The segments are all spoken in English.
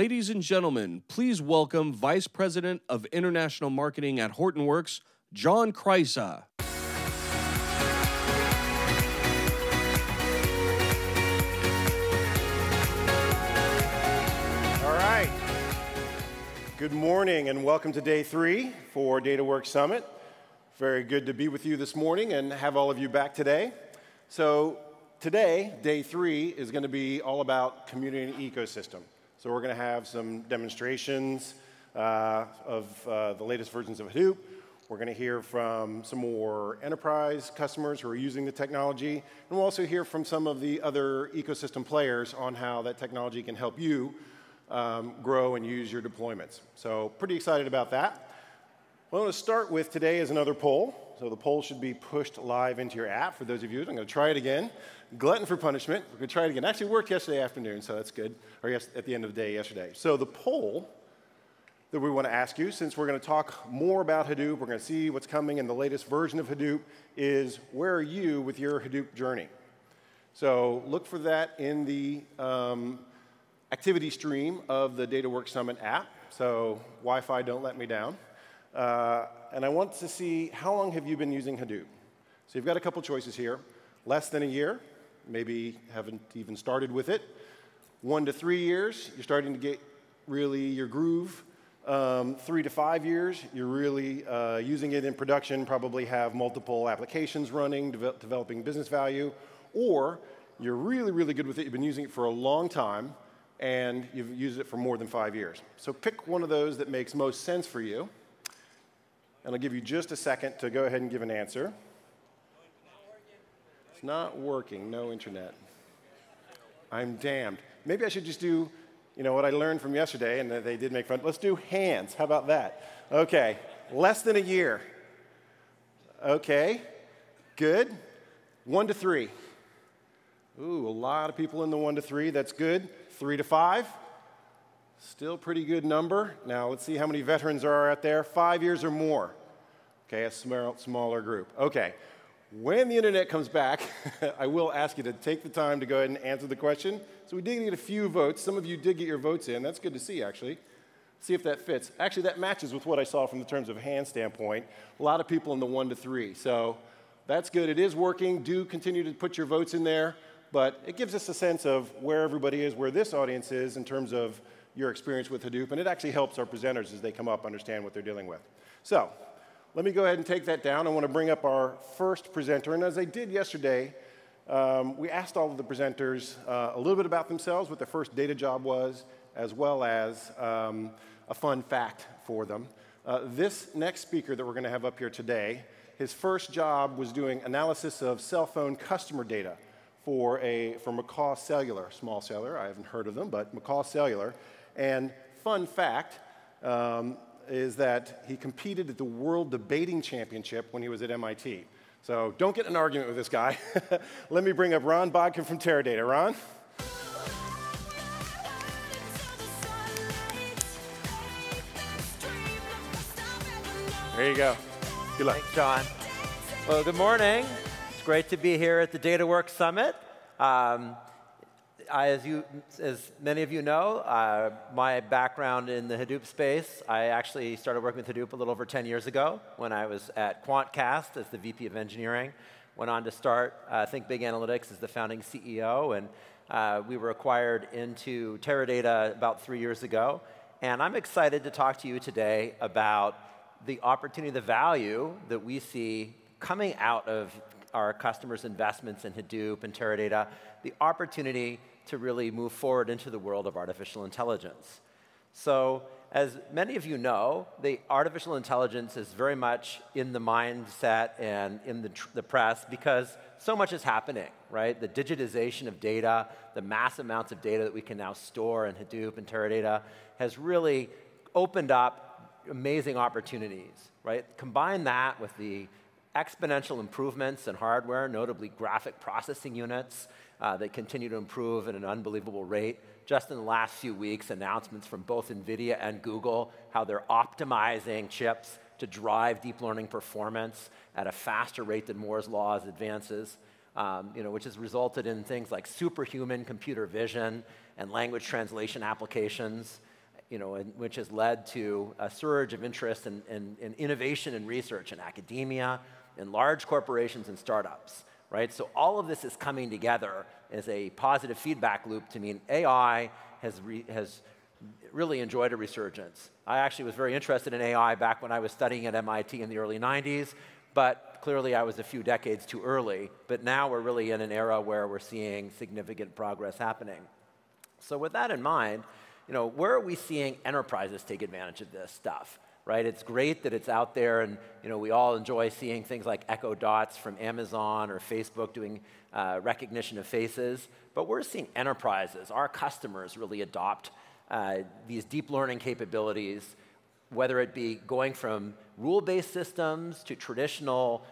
Ladies and gentlemen, please welcome Vice President of International Marketing at Hortonworks, John Kreisa. All right. Good morning and welcome to day 3 for DataWorks Summit. Very good to be with you this morning and have all of you back today. So today, day 3, is going to be all about community and ecosystem. So we're going to have some demonstrations of the latest versions of Hadoop. We're going to hear from some more enterprise customers who are using the technology. And we'll also hear from some of the other ecosystem players on how that technology can help you grow and use your deployments. So pretty excited about that. What I want to start with today is another poll. So the poll should be pushed live into your app. For those of you, I'm going to try it again. Glutton for punishment. We're going to try it again. Actually, it worked yesterday afternoon, so that's good. Or yes, at the end of the day yesterday. So the poll that we want to ask you, since we're going to talk more about Hadoop, we're going to see what's coming in the latest version of Hadoop, is where are you with your Hadoop journey? So look for that in the activity stream of the DataWorks Summit app. So Wi-Fi don't let me down. And I want to see how long have you been using Hadoop. So you've got a couple choices here. Less than a year, maybe haven't even started with it. 1 to 3 years, you're starting to get really your groove. 3 to 5 years, you're really using it in production, probably have multiple applications running, developing business value. Or you're really, really good with it, you've been using it for a long time, and you've used it for more than 5 years. So pick one of those that makes most sense for you. And I'll give you just a second to go ahead and give an answer. It's not working, no internet. I'm damned. Maybe I should just do, you know, what I learned from yesterday, and they did make fun. Let's do hands, how about that? Okay, less than a year. Okay, good. 1 to 3. Ooh, a lot of people in the 1 to 3, that's good. 3 to 5. Still pretty good number. Now let's see how many veterans are out there. 5 years or more. Okay, a smaller group. Okay, when the internet comes back, I will ask you to take the time to go ahead and answer the question. So we did get a few votes. Some of you did get your votes in. That's good to see, actually. See if that fits. Actually, that matches with what I saw from the terms of hand standpoint. A lot of people in the 1 to 3. So that's good. It is working. Do continue to put your votes in there. But it gives us a sense of where everybody is, where this audience is in terms of your experience with Hadoop, and it actually helps our presenters as they come up understand what they're dealing with. So let me go ahead and take that down. I want to bring up our first presenter, and as I did yesterday, we asked all of the presenters a little bit about themselves, what their first data job was, as well as a fun fact for them. This next speaker that we're going to have up here today, his first job was doing analysis of cell phone customer data for McCaw Cellular, small cellular. I haven't heard of them, but McCaw Cellular. And fun fact is that he competed at the World Debating Championship when he was at MIT. So don't get in an argument with this guy. Let me bring up Ron Bodkin from Teradata. Ron? There you go. Good luck. Thanks, John. Well, good morning. It's great to be here at the DataWorks Summit. As many of you know, my background in the Hadoop space, I actually started working with Hadoop a little over 10 years ago when I was at Quantcast as the VP of Engineering. Went on to start Think Big Analytics as the founding CEO, and we were acquired into Teradata about 3 years ago. And I'm excited to talk to you today about the opportunity, the value that we see coming out of our customers' investments in Hadoop and Teradata, the opportunity to really move forward into the world of artificial intelligence. So, as many of you know, the artificial intelligence is very much in the mindset and in the press because so much is happening, right? The digitization of data, the mass amounts of data that we can now store in Hadoop and Teradata has really opened up amazing opportunities, right? Combine that with the exponential improvements in hardware, notably graphic processing units that continue to improve at an unbelievable rate. Just in the last few weeks, announcements from both NVIDIA and Google, how they're optimizing chips to drive deep learning performance at a faster rate than Moore's Law advances, you know, which has resulted in things like superhuman computer vision and language translation applications. which has led to a surge of interest in innovation and research in academia, in large corporations and startups, right? So all of this is coming together as a positive feedback loop to mean AI has really enjoyed a resurgence. I actually was very interested in AI back when I was studying at MIT in the early 90s, but clearly I was a few decades too early. But now we're really in an era where we're seeing significant progress happening. So with that in mind, where are we seeing enterprises take advantage of this stuff, right? It's great that it's out there, and we all enjoy seeing things like Echo Dots from Amazon or Facebook doing recognition of faces. But we're seeing enterprises, our customers, really adopt these deep learning capabilities, whether it be going from rule-based systems to traditional,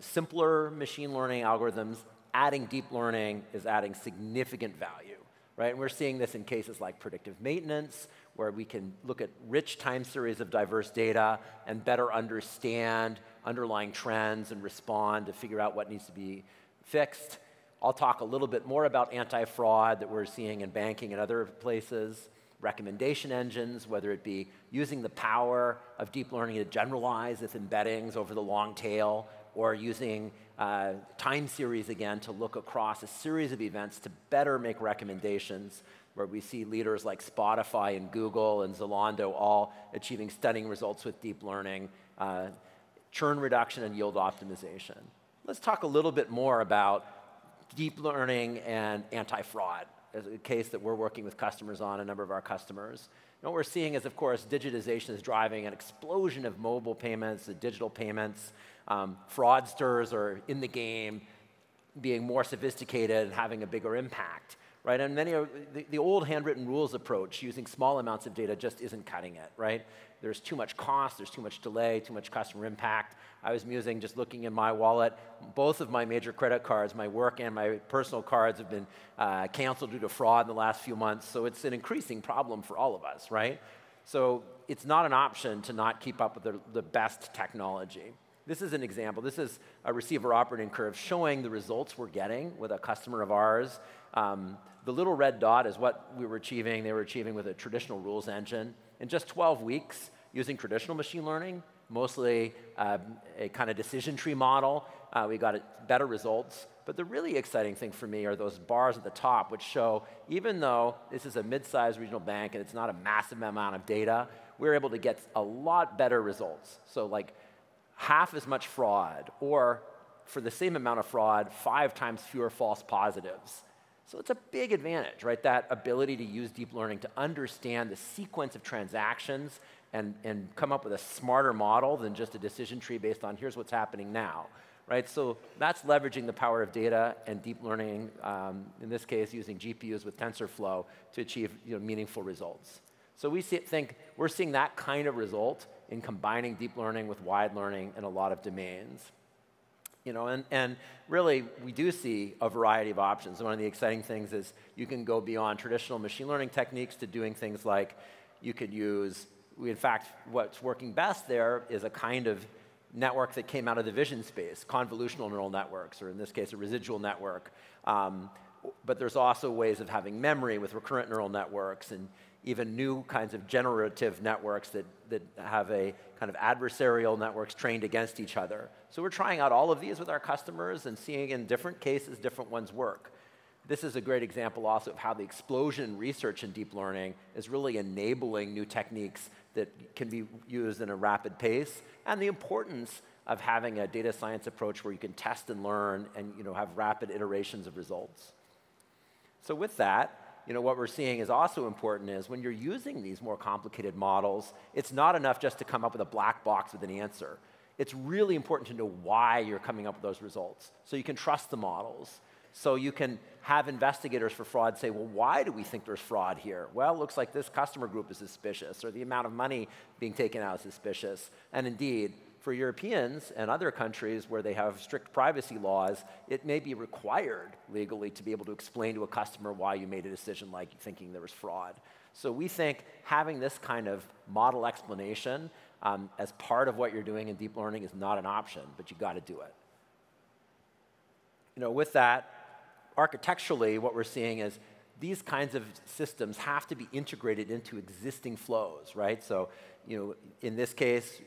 simpler machine learning algorithms. Adding deep learning is adding significant value. Right? And we're seeing this in cases like predictive maintenance, where we can look at rich time series of diverse data and better understand underlying trends and respond to figure out what needs to be fixed. I'll talk a little bit more about anti-fraud that we're seeing in banking and other places, recommendation engines, whether it be using the power of deep learning to generalize its embeddings over the long tail, or using time series again to look across a series of events to better make recommendations, where we see leaders like Spotify and Google and Zalando all achieving stunning results with deep learning, churn reduction and yield optimization. Let's talk a little bit more about deep learning and anti-fraud as a case that we're working with customers on, a number of our customers. And what we're seeing is, of course, digitization is driving an explosion of mobile payments, the digital payments. Fraudsters are in the game, being more sophisticated and having a bigger impact, right? And many of the old handwritten rules approach, using small amounts of data, just isn't cutting it, right? There's too much cost, there's too much delay, too much customer impact. I was musing, just looking in my wallet, both of my major credit cards, my work and my personal cards, have been canceled due to fraud in the last few months, so it's an increasing problem for all of us, right? So it's not an option to not keep up with the best technology. This is an example. This is a receiver operating curve showing the results we're getting with a customer of ours. The little red dot is what we were achieving. They were achieving with a traditional rules engine. In just 12 weeks, using traditional machine learning, mostly a kind of decision tree model, we got better results. But the really exciting thing for me are those bars at the top, which show even though this is a mid-sized regional bank and it's not a massive amount of data, we're able to get a lot better results. So like half as much fraud, or for the same amount of fraud, 5 times fewer false positives. So it's a big advantage, right? That ability to use deep learning to understand the sequence of transactions and come up with a smarter model than just a decision tree based on here's what's happening now, right? So that's leveraging the power of data and deep learning, in this case using GPUs with TensorFlow to achieve meaningful results. So we think we're seeing that kind of result in combining deep learning with wide learning in a lot of domains. And really, we do see a variety of options. One of the exciting things is you can go beyond traditional machine learning techniques to doing things like you could use, in fact, what's working best there is a kind of network that came out of the vision space, convolutional neural networks, or in this case, a residual network. But there's also ways of having memory with recurrent neural networks, and even new kinds of generative networks that have a kind of adversarial networks trained against each other. So we're trying out all of these with our customers and seeing in different cases, different ones work. This is a great example also of how the explosion in research in deep learning is really enabling new techniques that can be used in a rapid pace, and the importance of having a data science approach where you can test and learn and have rapid iterations of results. So with that, what we're seeing is also important is when you're using these more complicated models, it's not enough just to come up with a black box with an answer. It's really important to know why you're coming up with those results, so you can trust the models. So you can have investigators for fraud say, well, why do we think there's fraud here? Well, it looks like this customer group is suspicious, or the amount of money being taken out is suspicious. And indeed, for Europeans and other countries where they have strict privacy laws, it may be required legally to be able to explain to a customer why you made a decision like thinking there was fraud. So we think having this kind of model explanation as part of what you're doing in deep learning is not an option, but you got to do it. With that, architecturally, what we're seeing is these kinds of systems have to be integrated into existing flows, right? So, you know, in this case,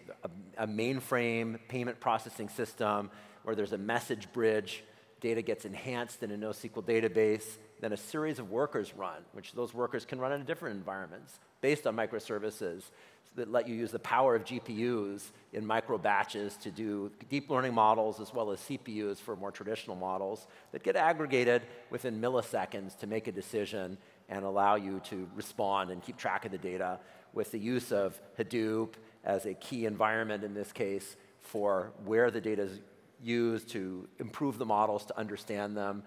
a mainframe payment processing system where there's a message bridge, data gets enhanced in a NoSQL database, then a series of workers run, which those workers can run in different environments based on microservices that let you use the power of GPUs in micro batches to do deep learning models as well as CPUs for more traditional models that get aggregated within milliseconds to make a decision and allow you to respond and keep track of the data with the use of Hadoop as a key environment in this case for where the data is used to improve the models, to understand them,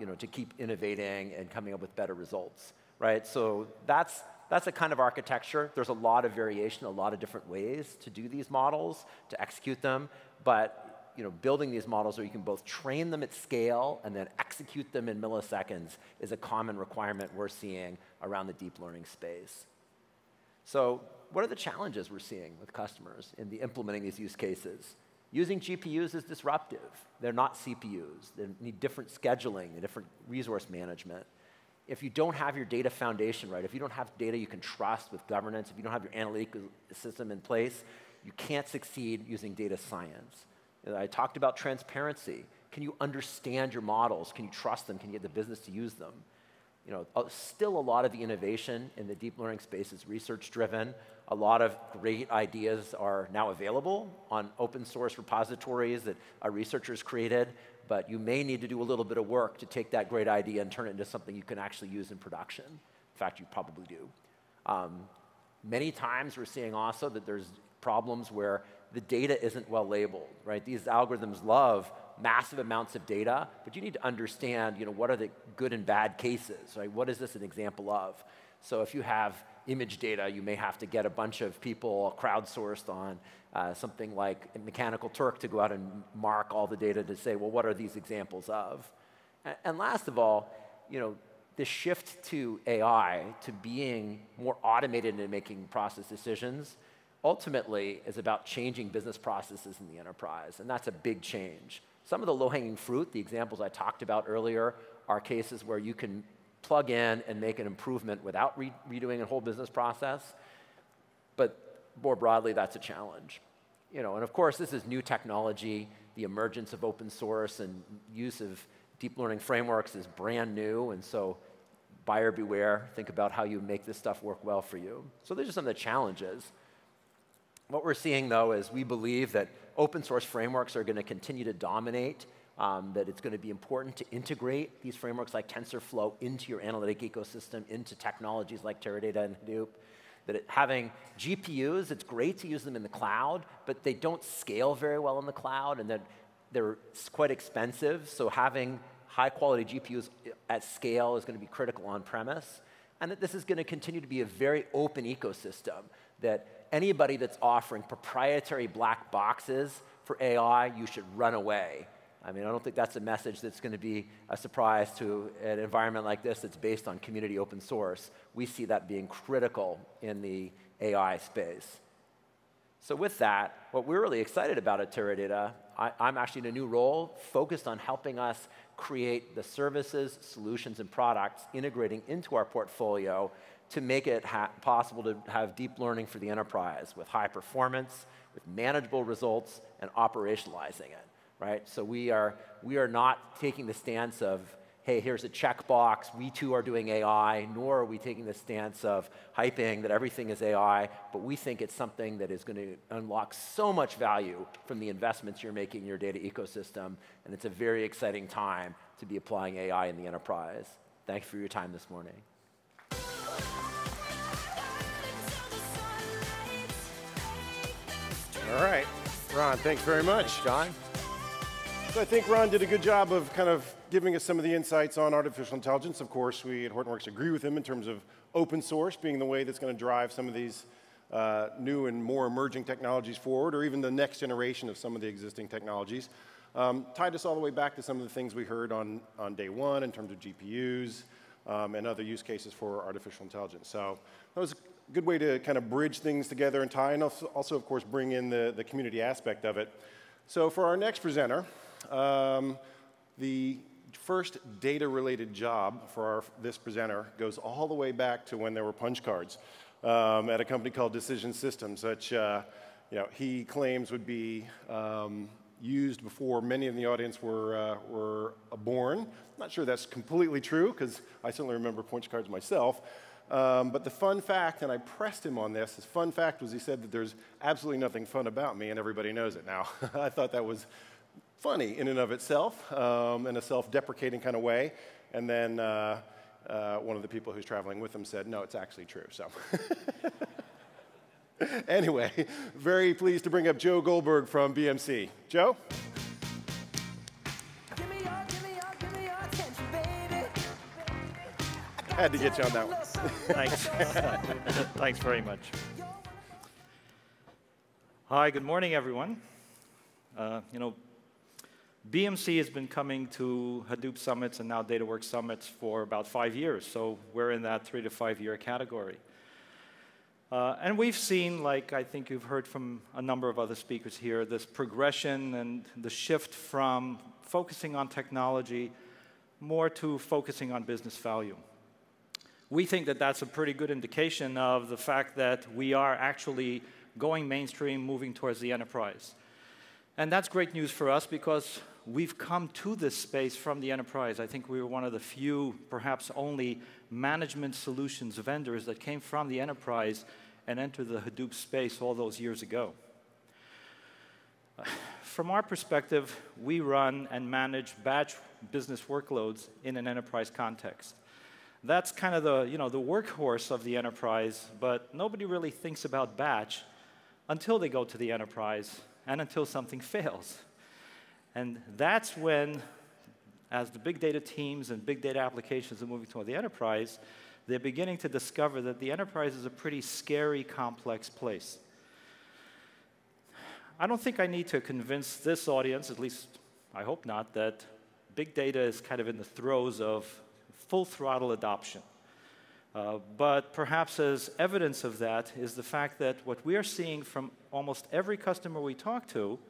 you know, to keep innovating and coming up with better results, right? So that's a kind of architecture. There's a lot of variation, a lot of different ways to do these models, to execute them, but you know, building these models where you can both train them at scale and then execute them in milliseconds is a common requirement we're seeing around the deep learning space. So what are the challenges we're seeing with customers in the implementing these use cases? Using GPUs is disruptive. They're not CPUs. They need different scheduling and different resource management. If you don't have your data foundation right, if you don't have data you can trust with governance, if you don't have your analytical system in place, you can't succeed using data science. I talked about transparency. Can you understand your models? Can you trust them? Can you get the business to use them? You know, still a lot of the innovation in the deep learning space is research-driven. A lot of great ideas are now available on open source repositories that our researchers created, but you may need to do a little bit of work to take that great idea and turn it into something you can actually use in production. In fact, you probably do. Many times we're seeing also that there's problems where the data isn't well labeled, right? These algorithms love massive amounts of data, but you need to understand, you know, what are the good and bad cases, right? What is this an example of? So if you have image data, you may have to get a bunch of people crowdsourced on something like Mechanical Turk to go out and mark all the data to say, well, what are these examples of? And last of all, you know, the shift to AI, to being more automated and making process decisions, ultimately is about changing business processes in the enterprise, and that's a big change. Some of the low-hanging fruit, the examples I talked about earlier, are cases where you can plug in and make an improvement without redoing a whole business process. But more broadly, that's a challenge. You know, and of course, this is new technology. The emergence of open source and use of deep learning frameworks is brand new, and so buyer beware. Think about how you make this stuff work well for you. So those are some of the challenges. What we're seeing, though, is we believe that open source frameworks are going to continue to dominate, that it's going to be important to integrate these frameworks like TensorFlow into your analytic ecosystem, into technologies like Teradata and Hadoop. That having GPUs, it's great to use them in the cloud, but they don't scale very well in the cloud, and they're quite expensive. So having high-quality GPUs at scale is going to be critical on-premise, and that this is going to continue to be a very open ecosystem, that anybody that's offering proprietary black boxes for AI, you should run away. I mean, I don't think that's a message that's going to be a surprise to an environment like this that's based on community open source. We see that being critical in the AI space. So with that, what we're really excited about at Teradata, I'm actually in a new role focused on helping us create the services, solutions, and products integrating into our portfolio to make it possible to have deep learning for the enterprise with high performance, with manageable results, and operationalizing it, right? So we are not taking the stance of, hey, here's a checkbox, we too are doing AI, nor are we taking the stance of hyping that everything is AI, but we think it's something that is going to unlock so much value from the investments you're making in your data ecosystem, and it's a very exciting time to be applying AI in the enterprise. Thanks for your time this morning. All right, Ron, thanks very much. Thanks, John. So I think Ron did a good job of kind of giving us some of the insights on artificial intelligence. Of course, we at Hortonworks agree with him in terms of open source being the way that's going to drive some of these new and more emerging technologies forward, or even the next generation of some of the existing technologies. Tied us all the way back to some of the things we heard on day one in terms of GPUs and other use cases for artificial intelligence. So that was good way to kind of bridge things together and tie, and also, of course, bring in the community aspect of it. So for our next presenter, the first data-related job for this presenter goes all the way back to when there were punch cards at a company called Decision Systems, which he claims would be used before many in the audience were born. I'm not sure that's completely true, because I certainly remember punch cards myself. But the fun fact, and I pressed him on this, his fun fact was he said that there's absolutely nothing fun about me and everybody knows it now. I thought that was funny in and of itself, in a self-deprecating kind of way. And then one of the people who's traveling with him said, no, it's actually true. So anyway, very pleased to bring up Joe Goldberg from BMC. Joe? I had to get you on that one. Thanks. Thanks very much. Hi, good morning, everyone. BMC has been coming to Hadoop Summits and now DataWorks Summits for about 5 years, so we're in that 3 to 5 year category. And we've seen, like I think you've heard from a number of other speakers here, this progression and the shift from focusing on technology more to focusing on business value. We think that that's a pretty good indication of the fact that we are actually going mainstream, moving towards the enterprise. And that's great news for us because we've come to this space from the enterprise. I think we were one of the few, perhaps only, management solutions vendors that came from the enterprise and entered the Hadoop space all those years ago. From our perspective, we run and manage batch business workloads in an enterprise context. That's kind of the, the workhorse of the enterprise, but nobody really thinks about batch until they go to the enterprise and until something fails. And that's when, as the big data teams and big data applications are moving toward the enterprise, they're beginning to discover that the enterprise is a pretty scary, complex place. I don't think I need to convince this audience, at least I hope not, that big data is kind of in the throes of full throttle adoption. But perhaps as evidence of that is the fact that what we are seeing from almost every customer we talk to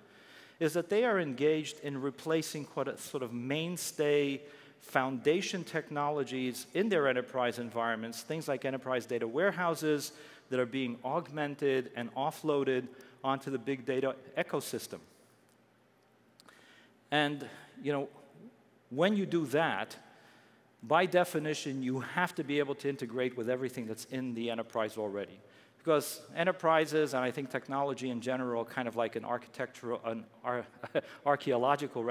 is that they are engaged in replacing quite a sort of mainstay foundation technologies in their enterprise environments, things like enterprise data warehouses that are being augmented and offloaded onto the big data ecosystem. And when you do that, by definition, you have to be able to integrate with everything that's in the enterprise already. Because enterprises, and I think technology in general, kind of like an archaeological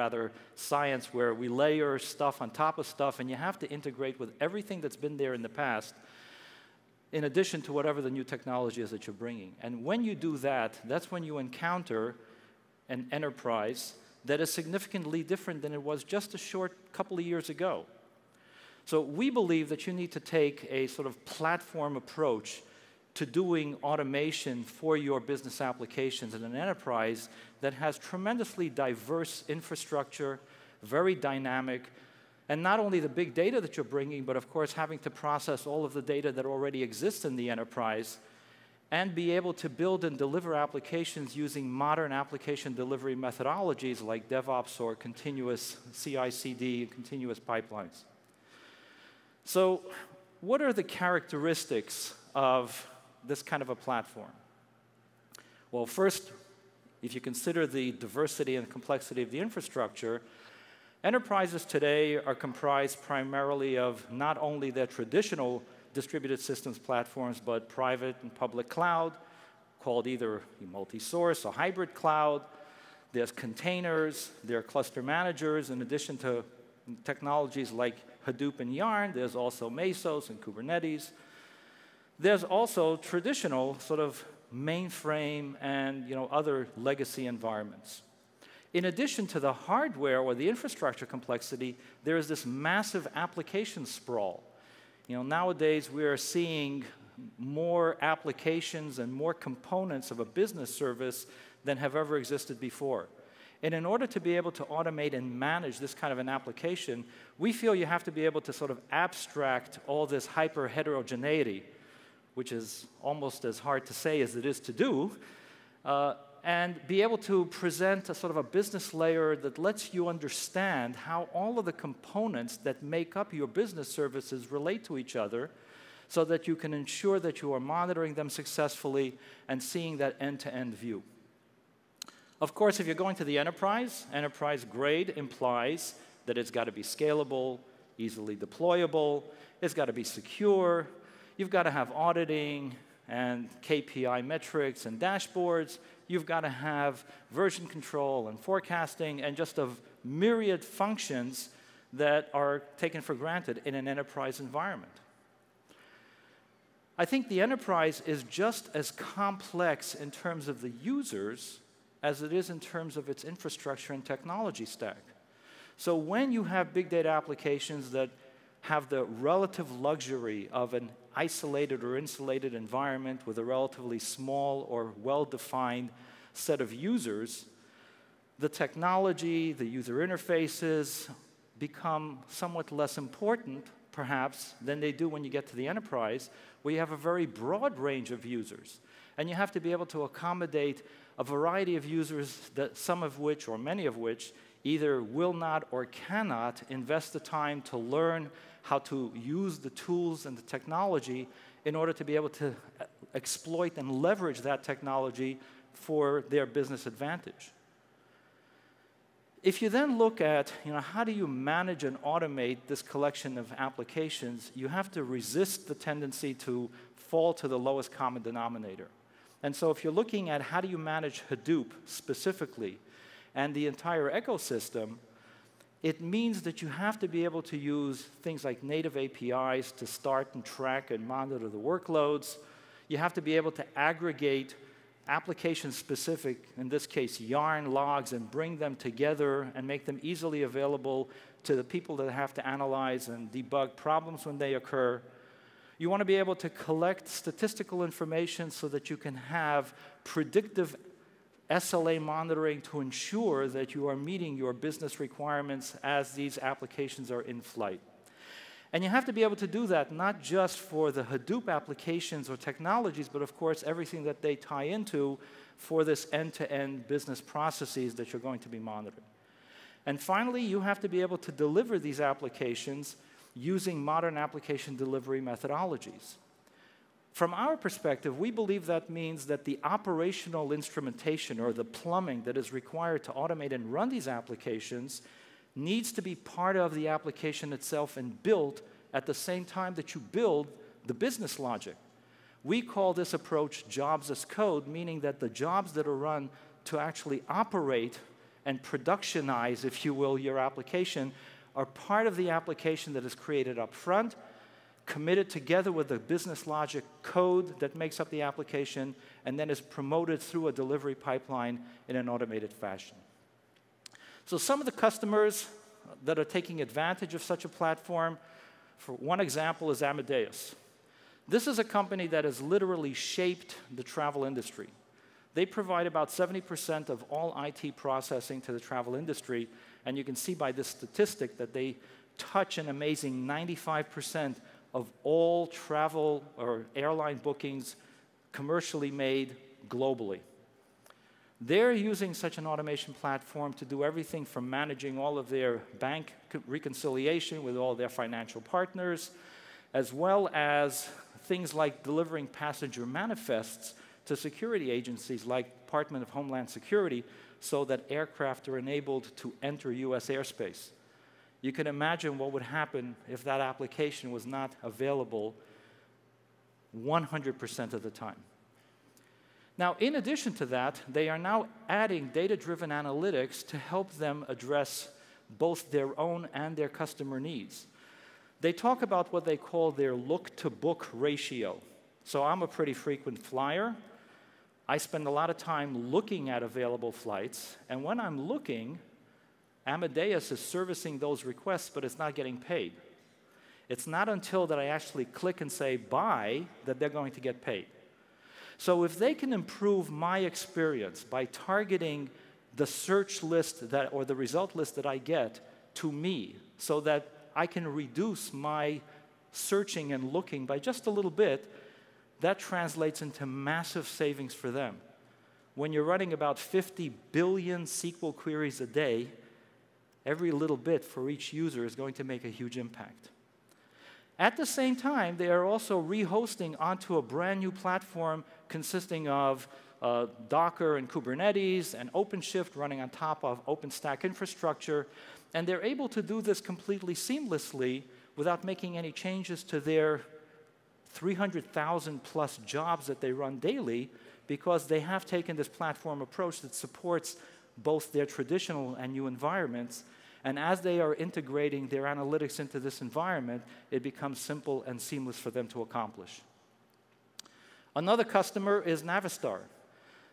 science where we layer stuff on top of stuff, and you have to integrate with everything that's been there in the past, in addition to whatever the new technology is that you're bringing. And when you do that, that's when you encounter an enterprise that is significantly different than it was just a short couple of years ago. So we believe that you need to take a sort of platform approach to doing automation for your business applications in an enterprise that has tremendously diverse infrastructure, very dynamic, and not only the big data that you're bringing, but of course having to process all of the data that already exists in the enterprise and be able to build and deliver applications using modern application delivery methodologies like DevOps or continuous CI/CD, continuous pipelines. So what are the characteristics of this kind of a platform? Well, first, if you consider the diversity and complexity of the infrastructure, enterprises today are comprised primarily of not only their traditional distributed systems platforms, but private and public cloud, called either multi-source or hybrid cloud. There's containers, there are cluster managers, in addition to technologies like Hadoop and Yarn, there's also Mesos and Kubernetes. There's also traditional sort of mainframe and other legacy environments. In addition to the hardware or the infrastructure complexity, there is this massive application sprawl. Nowadays we are seeing more applications and more components of a business service than have ever existed before. And in order to be able to automate and manage this kind of an application, we feel you have to be able to sort of abstract all this hyper-heterogeneity, which is almost as hard to say as it is to do, and be able to present a sort of a business layer that lets you understand how all of the components that make up your business services relate to each other so that you can ensure that you are monitoring them successfully and seeing that end-to-end view. Of course, if you're going to the enterprise, enterprise grade implies that it's got to be scalable, easily deployable, it's got to be secure, you've got to have auditing and KPI metrics and dashboards, you've got to have version control and forecasting and just a myriad functions that are taken for granted in an enterprise environment. I think the enterprise is just as complex in terms of the users as it is in terms of its infrastructure and technology stack. So when you have big data applications that have the relative luxury of an isolated or insulated environment with a relatively small or well-defined set of users, the technology, the user interfaces become somewhat less important, perhaps, than they do when you get to the enterprise, where you have a very broad range of users. And you have to be able to accommodate a variety of users, that some of which, or many of which, either will not or cannot invest the time to learn how to use the tools and the technology in order to be able to exploit and leverage that technology for their business advantage. If you then look at, how do you manage and automate this collection of applications, you have to resist the tendency to fall to the lowest common denominator. And so if you're looking at how do you manage Hadoop specifically and the entire ecosystem, it means that you have to be able to use things like native APIs to start and track and monitor the workloads. You have to be able to aggregate application-specific, in this case, Yarn logs, and bring them together and make them easily available to the people that have to analyze and debug problems when they occur. You want to be able to collect statistical information so that you can have predictive SLA monitoring to ensure that you are meeting your business requirements as these applications are in flight. And you have to be able to do that not just for the Hadoop applications or technologies, but of course everything that they tie into for this end-to-end business processes that you're going to be monitoring. And finally, you have to be able to deliver these applications using modern application delivery methodologies. From our perspective, we believe that means that the operational instrumentation or the plumbing that is required to automate and run these applications needs to be part of the application itself and built at the same time that you build the business logic. We call this approach jobs as code, meaning that the jobs that are run to actually operate and productionize, if you will, your application are part of the application that is created up front, committed together with the business logic code that makes up the application, and then is promoted through a delivery pipeline in an automated fashion. So some of the customers that are taking advantage of such a platform, for one example, is Amadeus. This is a company that has literally shaped the travel industry. They provide about 70% of all IT processing to the travel industry, and you can see by this statistic that they touch an amazing 95% of all travel or airline bookings commercially made globally. They're using such an automation platform to do everything from managing all of their bank reconciliation with all their financial partners, as well as things like delivering passenger manifests to security agencies like Department of Homeland Security so that aircraft are enabled to enter US airspace. You can imagine what would happen if that application was not available 100% of the time. Now, in addition to that, they are now adding data-driven analytics to help them address both their own and their customer needs. They talk about what they call their look-to-book ratio. So I'm a pretty frequent flyer. I spend a lot of time looking at available flights, and when I'm looking, Amadeus is servicing those requests, but it's not getting paid. It's not until that I actually click and say buy that they're going to get paid. So if they can improve my experience by targeting the search list that, or the result list that I get to me so that I can reduce my searching and looking by just a little bit, that translates into massive savings for them. when you're running about 50 billion SQL queries a day, every little bit for each user is going to make a huge impact. At the same time, they are also rehosting onto a brand new platform consisting of Docker and Kubernetes and OpenShift running on top of OpenStack infrastructure. And they're able to do this completely seamlessly without making any changes to their 300,000 plus jobs that they run daily, because they have taken this platform approach that supports both their traditional and new environments. And as they are integrating their analytics into this environment, it becomes simple and seamless for them to accomplish. Another customer is Navistar.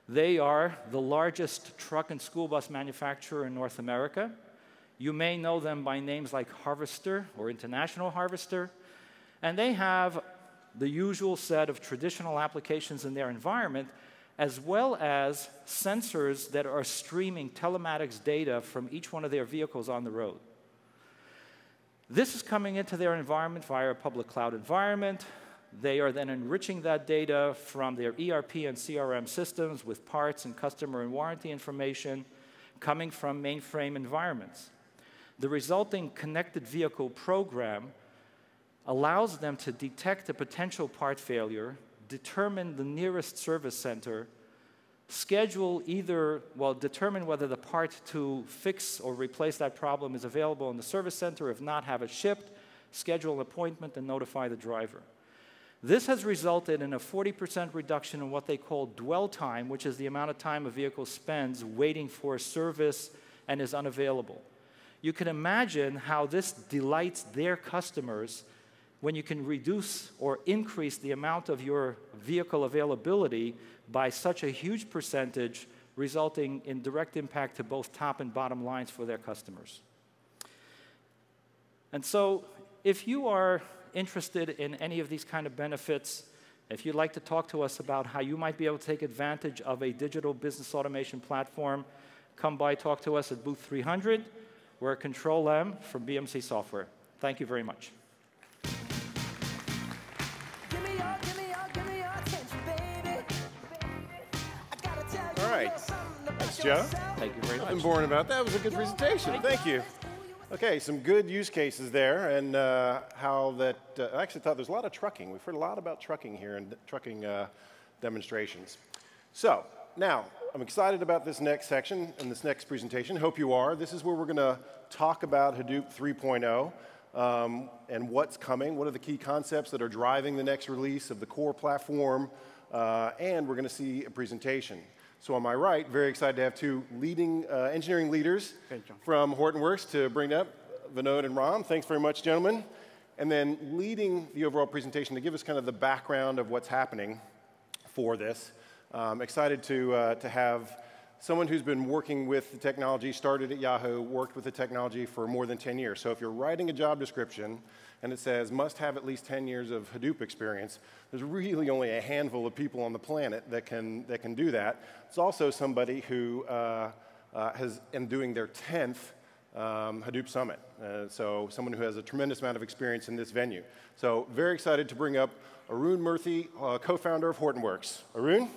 They are the largest truck and school bus manufacturer in North America. You may know them by names like Harvester or International Harvester. And they have the usual set of traditional applications in their environment, as well as sensors that are streaming telematics data from each one of their vehicles on the road. This is coming into their environment via a public cloud environment. They are then enriching that data from their ERP and CRM systems with parts and customer and warranty information coming from mainframe environments. The resulting connected vehicle program allows them to detect a potential part failure, determine the nearest service center, schedule either, well, determine whether the part to fix or replace that problem is available in the service center. If not, have it shipped, schedule an appointment, and notify the driver. This has resulted in a 40% reduction in what they call dwell time, which is the amount of time a vehicle spends waiting for a service and is unavailable. You can imagine how this delights their customers when you can reduce or increase the amount of your vehicle availability by such a huge percentage, resulting in direct impact to both top and bottom lines for their customers. And so if you are interested in any of these kind of benefits, if you'd like to talk to us about how you might be able to take advantage of a digital business automation platform, come by, talk to us at booth 300. We're at Control M from BMC Software. Thank you very much. Thanks, Joe. Thank you very much. Nothing boring about that. That was a good presentation. Thank you. Okay, some good use cases there, and how that. I actually thought there's a lot of trucking. We've heard a lot about trucking here and trucking demonstrations. So now I'm excited about this next section and this next presentation. Hope you are. This is where we're going to talk about Hadoop 3.0 and what's coming. What are the key concepts that are driving the next release of the core platform? And we're going to see a presentation. So on my right, very excited to have two leading engineering leaders from Hortonworks to bring up, Vinod and Ram. Thanks very much, gentlemen. And then leading the overall presentation to give us kind of the background of what's happening for this. Excited to have someone who's been working with the technology, started at Yahoo, worked with the technology for more than 10 years. So if you're writing a job description and it says must have at least 10 years of Hadoop experience, there's really only a handful of people on the planet that can do that. It's also somebody who has been doing their 10th Hadoop Summit. So someone who has a tremendous amount of experience in this venue. So very excited to bring up Arun Murthy, co-founder of Hortonworks. Arun?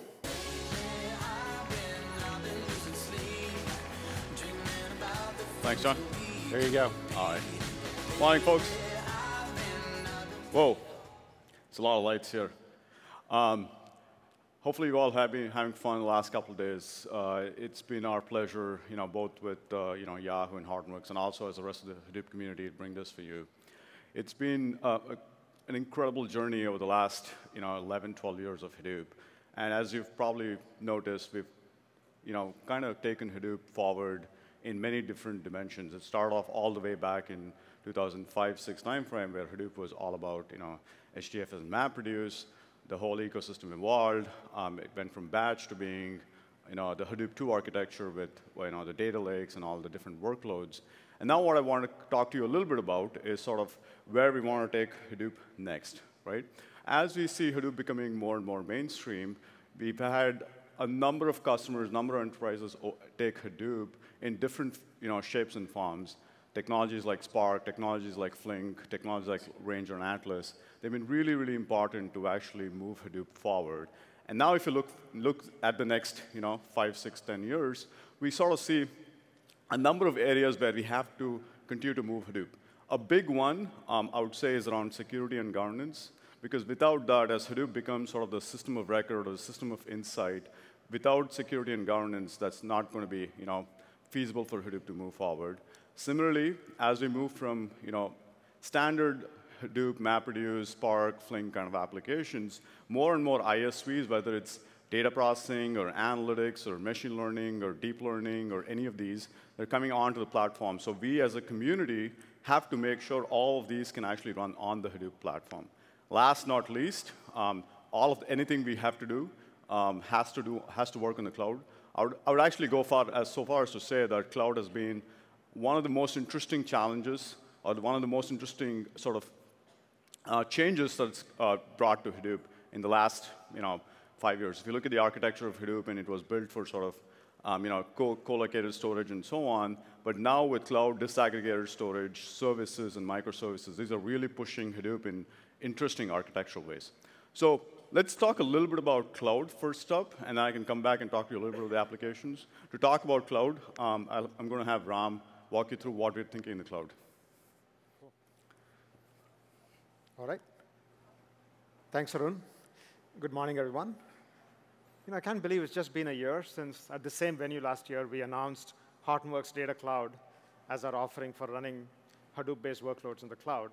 Thanks, John. There you go. All right. Morning, folks. Whoa. It's a lot of lights here. Hopefully, you all have been having fun the last couple of days. It's been our pleasure, both with Yahoo and Hortonworks, and also as the rest of the Hadoop community, to bring this for you. It's been an incredible journey over the last 11, 12 years of Hadoop. And as you've probably noticed, we've kind of taken Hadoop forward in many different dimensions. It started off all the way back in 2005-06 timeframe, where Hadoop was all about HDFS and MapReduce. The whole ecosystem evolved. It went from batch to being the Hadoop 2 architecture with the data lakes and all the different workloads. And now what I want to talk to you a little bit about is sort of where we want to take Hadoop next, right? As we see Hadoop becoming more and more mainstream, we've had a number of customers, number of enterprises take Hadoop in different shapes and forms. Technologies like Spark, technologies like Flink, technologies like Ranger and Atlas, they've been really, really important to actually move Hadoop forward. And now if you look at the next 5, 6, 10 years, we sort of see a number of areas where we have to continue to move Hadoop. A big one, I would say, is around security and governance. Because without that, as Hadoop becomes sort of the system of record or the system of insight, without security and governance, that's not going to be feasible for Hadoop to move forward. Similarly, as we move from standard Hadoop, MapReduce, Spark, Flink kind of applications, more and more ISVs, whether it's data processing or analytics or machine learning or deep learning or any of these, they're coming onto the platform. So we as a community have to make sure all of these can actually run on the Hadoop platform. Last not least, anything we have to do has to work in the cloud. I would actually go so far as to say that cloud has been one of the most interesting challenges, or one of the most interesting sort of changes that's brought to Hadoop in the last 5 years. If you look at the architecture of Hadoop, and it was built for sort of co-located storage and so on, but now with cloud, disaggregated storage, services, and microservices, these are really pushing Hadoop in interesting architectural ways. So let's talk a little bit about cloud first up, and then I can come back and talk to you a little bit of the applications. To talk about cloud, I'm going to have Ram walk you through what we're thinking in the cloud. Cool. All right. Thanks, Arun. Good morning, everyone. I can't believe it's just been a year since, at the same venue last year, we announced Hortonworks Data Cloud as our offering for running Hadoop-based workloads in the cloud.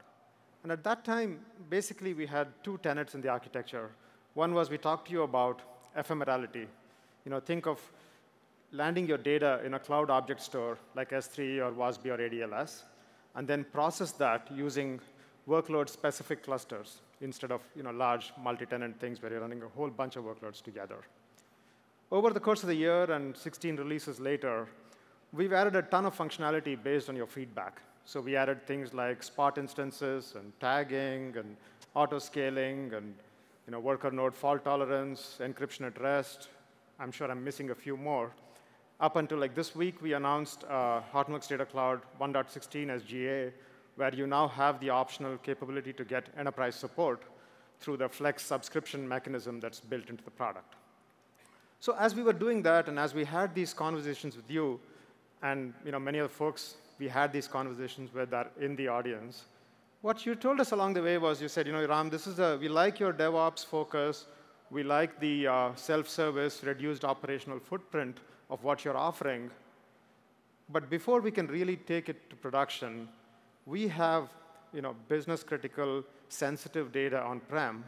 And at that time, basically, we had two tenets in the architecture. One was we talked to you about ephemerality. Think of landing your data in a cloud object store like S3 or WASB or ADLS, and then process that using workload-specific clusters instead of large multi-tenant things where you're running a whole bunch of workloads together. Over the course of the year and 16 releases later, we've added a ton of functionality based on your feedback. So we added things like spot instances and tagging and auto-scaling and worker node fault tolerance, encryption at rest. I'm sure I'm missing a few more. Up until this week, we announced Hortonworks Data Cloud 1.16 as GA, where you now have the optional capability to get enterprise support through the Flex subscription mechanism that's built into the product. So as we were doing that, and as we had these conversations with you, and many of the folks we had these conversations with are in the audience. What you told us along the way was you said, Ram, we like your DevOps focus. We like the self-service, reduced operational footprint of what you're offering. But before we can really take it to production, we have business-critical, sensitive data on-prem.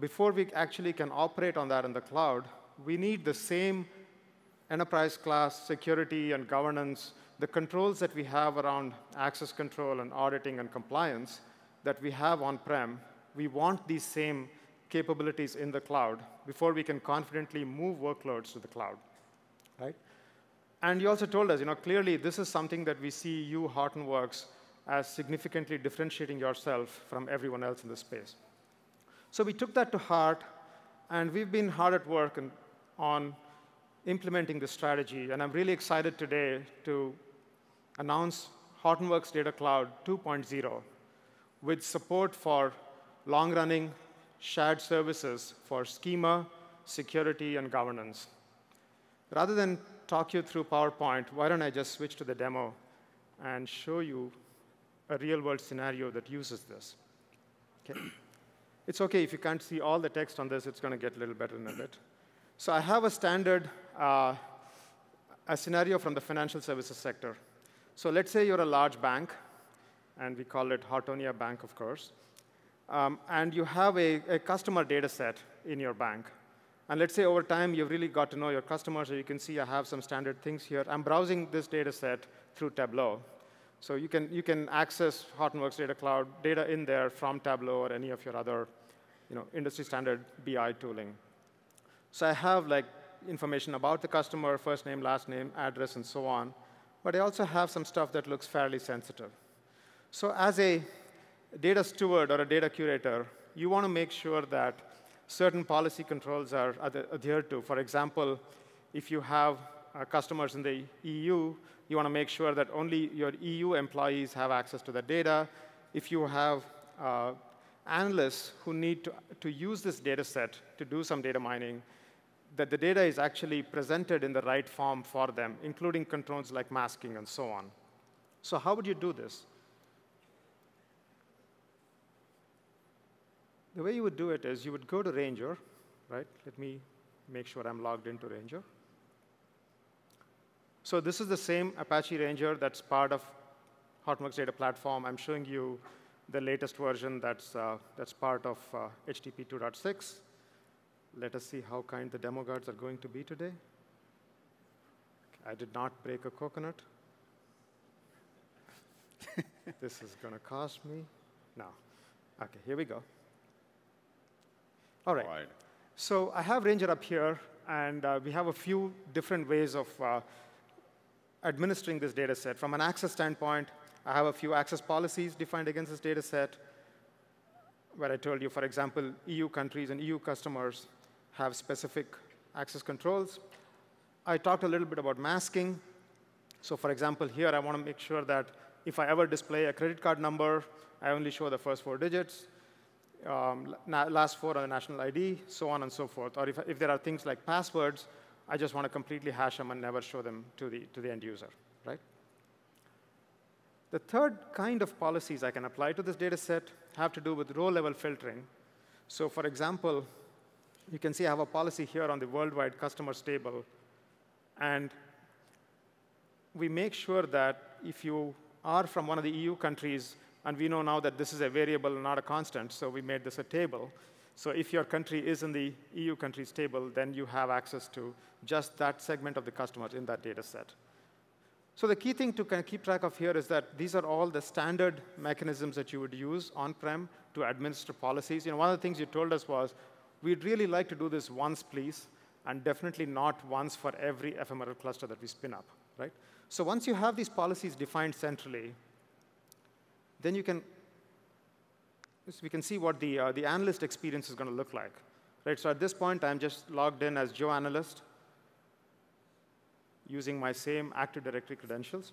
Before we actually can operate on that in the cloud, we need the same enterprise-class security and governance, the controls that we have around access control and auditing and compliance that we have on-prem. We want these same capabilities in the cloud before we can confidently move workloads to the cloud, right? And you also told us, clearly this is something that we see you, Hortonworks, as significantly differentiating yourself from everyone else in the space. So we took that to heart, and we've been hard at work on implementing this strategy. And I'm really excited today to announce Hortonworks Data Cloud 2.0 with support for long-running shared services for schema, security, and governance. Rather than talk you through PowerPoint, why don't I just switch to the demo and show you a real-world scenario that uses this. Okay. It's OK if you can't see all the text on this. It's going to get a little better in a bit. So I have a standard a scenario from the financial services sector. So let's say you're a large bank, and we call it Hortonia Bank, of course. And you have a customer data set in your bank. And let's say over time, you've really got to know your customers. So you can see I have some standard things here. I'm browsing this data set through Tableau. So you can access Hortonworks Data Cloud data in there from Tableau or any of your other industry standard BI tooling. So I have information about the customer, first name, last name, address, and so on. But I also have some stuff that looks fairly sensitive. So as a data steward or a data curator, you want to make sure that certain policy controls are adhered to. For example, if you have customers in the EU, you want to make sure that only your EU employees have access to the data. If you have analysts who need to use this data set to do some data mining, that the data is actually presented in the right form for them, including controls like masking and so on. So how would you do this? The way you would do it is you would go to Ranger, right? Let me make sure I'm logged into Ranger. So this is the same Apache Ranger that's part of Hortonworks Data Platform. I'm showing you the latest version that's part of HTTP 2.6. Let us see how kind the demo guards are going to be today. I did not break a coconut. This is going to cost me. No. OK, here we go. All right. So I have Ranger up here, and we have a few different ways of administering this data set. From an access standpoint, I have a few access policies defined against this data set, where I told you, for example, EU countries and EU customers have specific access controls. I talked a little bit about masking. So for example, here I want to make sure that if I ever display a credit card number, I only show the first four digits, last four on the national ID, so on and so forth. Or if there are things like passwords, I just want to completely hash them and never show them to the end user, right? The third kind of policies I can apply to this data set have to do with row-level filtering. So for example, you can see I have a policy here on the worldwide customers table. And we make sure that if you are from one of the EU countries, and we know now that this is a variable, not a constant, so we made this a table. So if your country is in the EU countries table, then you have access to just that segment of the customers in that data set. So the key thing to kind of keep track of here is that these are all the standard mechanisms that you would use on-prem to administer policies. You know, one of the things you told us was, we'd really like to do this once, please, and definitely not once for every ephemeral cluster that we spin up, right? So once you have these policies defined centrally, then you can, we can see what the analyst experience is going to look like, right? So at this point, I'm just logged in as Joe Analyst, using my same Active Directory credentials.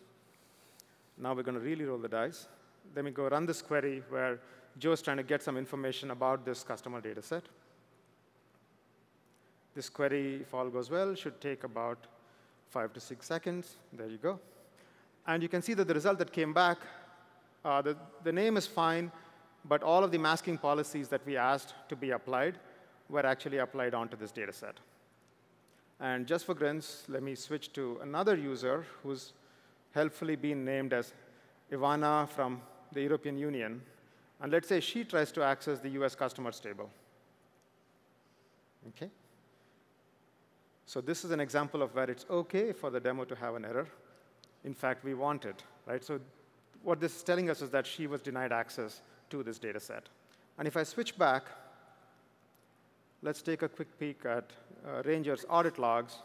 Now we're going to really roll the dice. Then we go run this query where Joe's trying to get some information about this customer data set. This query, if all goes well, should take about 5 to 6 seconds. There you go. And you can see that the result that came back, the name is fine, but all of the masking policies that we asked to be applied were actually applied onto this data set. And just for grins, let me switch to another user who's helpfully been named as Ivana from the European Union. And let's say she tries to access the US customers table. Okay. So this is an example of where it's OK for the demo to have an error. In fact, we want it, right? So what this is telling us is that she was denied access to this data set. And if I switch back, let's take a quick peek at Ranger's audit logs.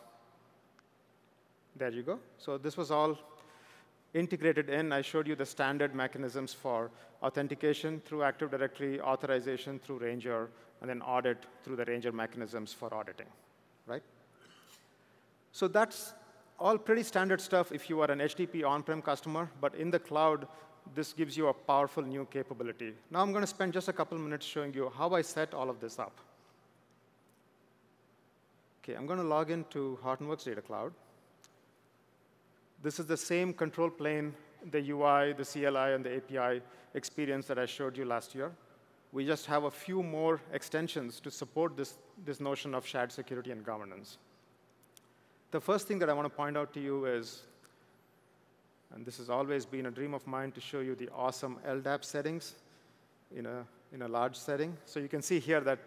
There you go. So this was all integrated in. I showed you the standard mechanisms for authentication through Active Directory, authorization through Ranger, and then audit through the Ranger mechanisms for auditing, right? So that's all pretty standard stuff if you are an HDP on-prem customer. But in the cloud, this gives you a powerful new capability. Now I'm going to spend just a couple minutes showing you how I set all of this up. OK, I'm going to log into Hortonworks Data Cloud. This is the same control plane, the UI, the CLI, and the API experience that I showed you last year. We just have a few more extensions to support this notion of shared security and governance. The first thing that I want to point out to you is, and this has always been a dream of mine to show you the awesome LDAP settings in a large setting. So you can see here that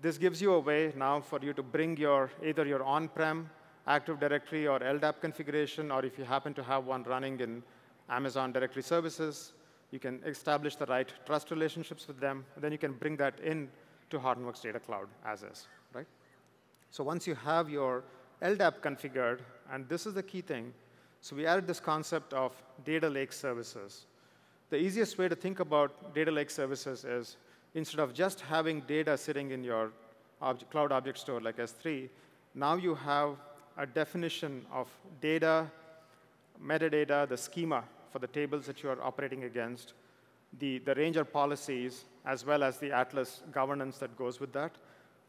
this gives you a way now for you to bring your, either your on-prem Active Directory or LDAP configuration, or if you happen to have one running in Amazon Directory Services, you can establish the right trust relationships with them. And then you can bring that in to Hortonworks Data Cloud as is, right? So once you have your LDAP configured, and this is the key thing, so we added this concept of data lake services. The easiest way to think about data lake services is, instead of just having data sitting in your cloud object store like S3, now you have a definition of data, metadata, the schema for the tables that you are operating against, the Ranger policies as well as the Atlas governance that goes with that.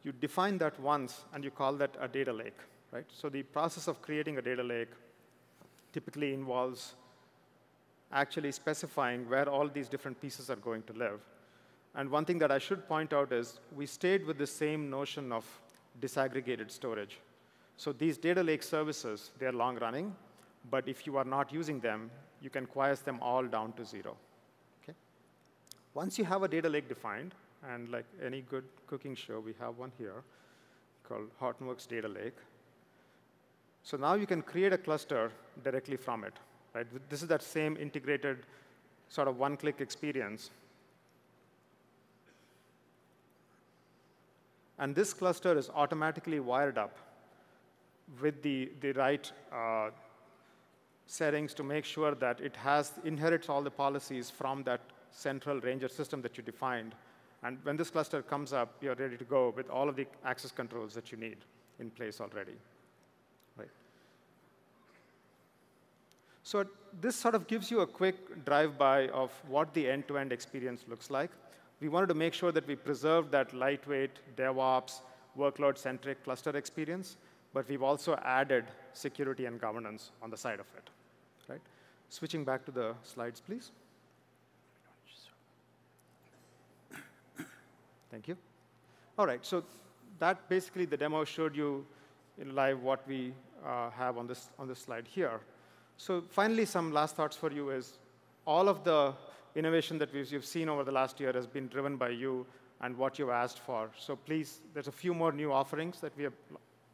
You define that once, and you call that a data lake, right? So the process of creating a data lake typically involves actually specifying where all these different pieces are going to live. And one thing that I should point out is we stayed with the same notion of disaggregated storage. So these data lake services, they're long running. But if you are not using them, you can quiesce them all down to 0. Okay? Once you have a data lake defined, and like any good cooking show, we have one here called Hortonworks Data Lake. So now you can create a cluster directly from it. Right? This is that same integrated sort of one-click experience. And this cluster is automatically wired up with the right settings to make sure that it inherits all the policies from that central Ranger system that you defined. And when this cluster comes up, you're ready to go with all of the access controls that you need in place already. Right. So this sort of gives you a quick drive-by of what the end-to-end experience looks like. We wanted to make sure that we preserve that lightweight DevOps workload-centric cluster experience, but we've also added security and governance on the side of it. Right. Switching back to the slides, please. Thank you. All right, so that basically the demo showed you in live what we have on this slide here. So finally, some last thoughts for you is all of the innovation that you've seen over the last year has been driven by you and what you asked for. So please, there's a few more new offerings that we are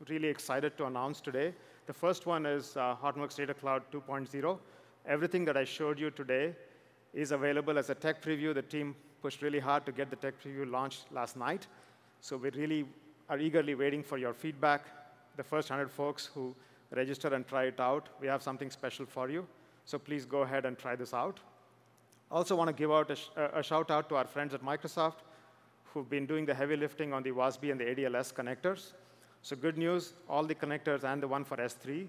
really excited to announce today. The first one is Hortonworks Data Cloud 2.0. Everything that I showed you today is available as a tech preview. The team pushed really hard to get the tech preview launched last night. So we really are eagerly waiting for your feedback. The first 100 folks who register and try it out, we have something special for you. So please go ahead and try this out. Also want to give out a shout out to our friends at Microsoft who've been doing the heavy lifting on the WASB and the ADLS connectors. So good news, all the connectors and the one for S3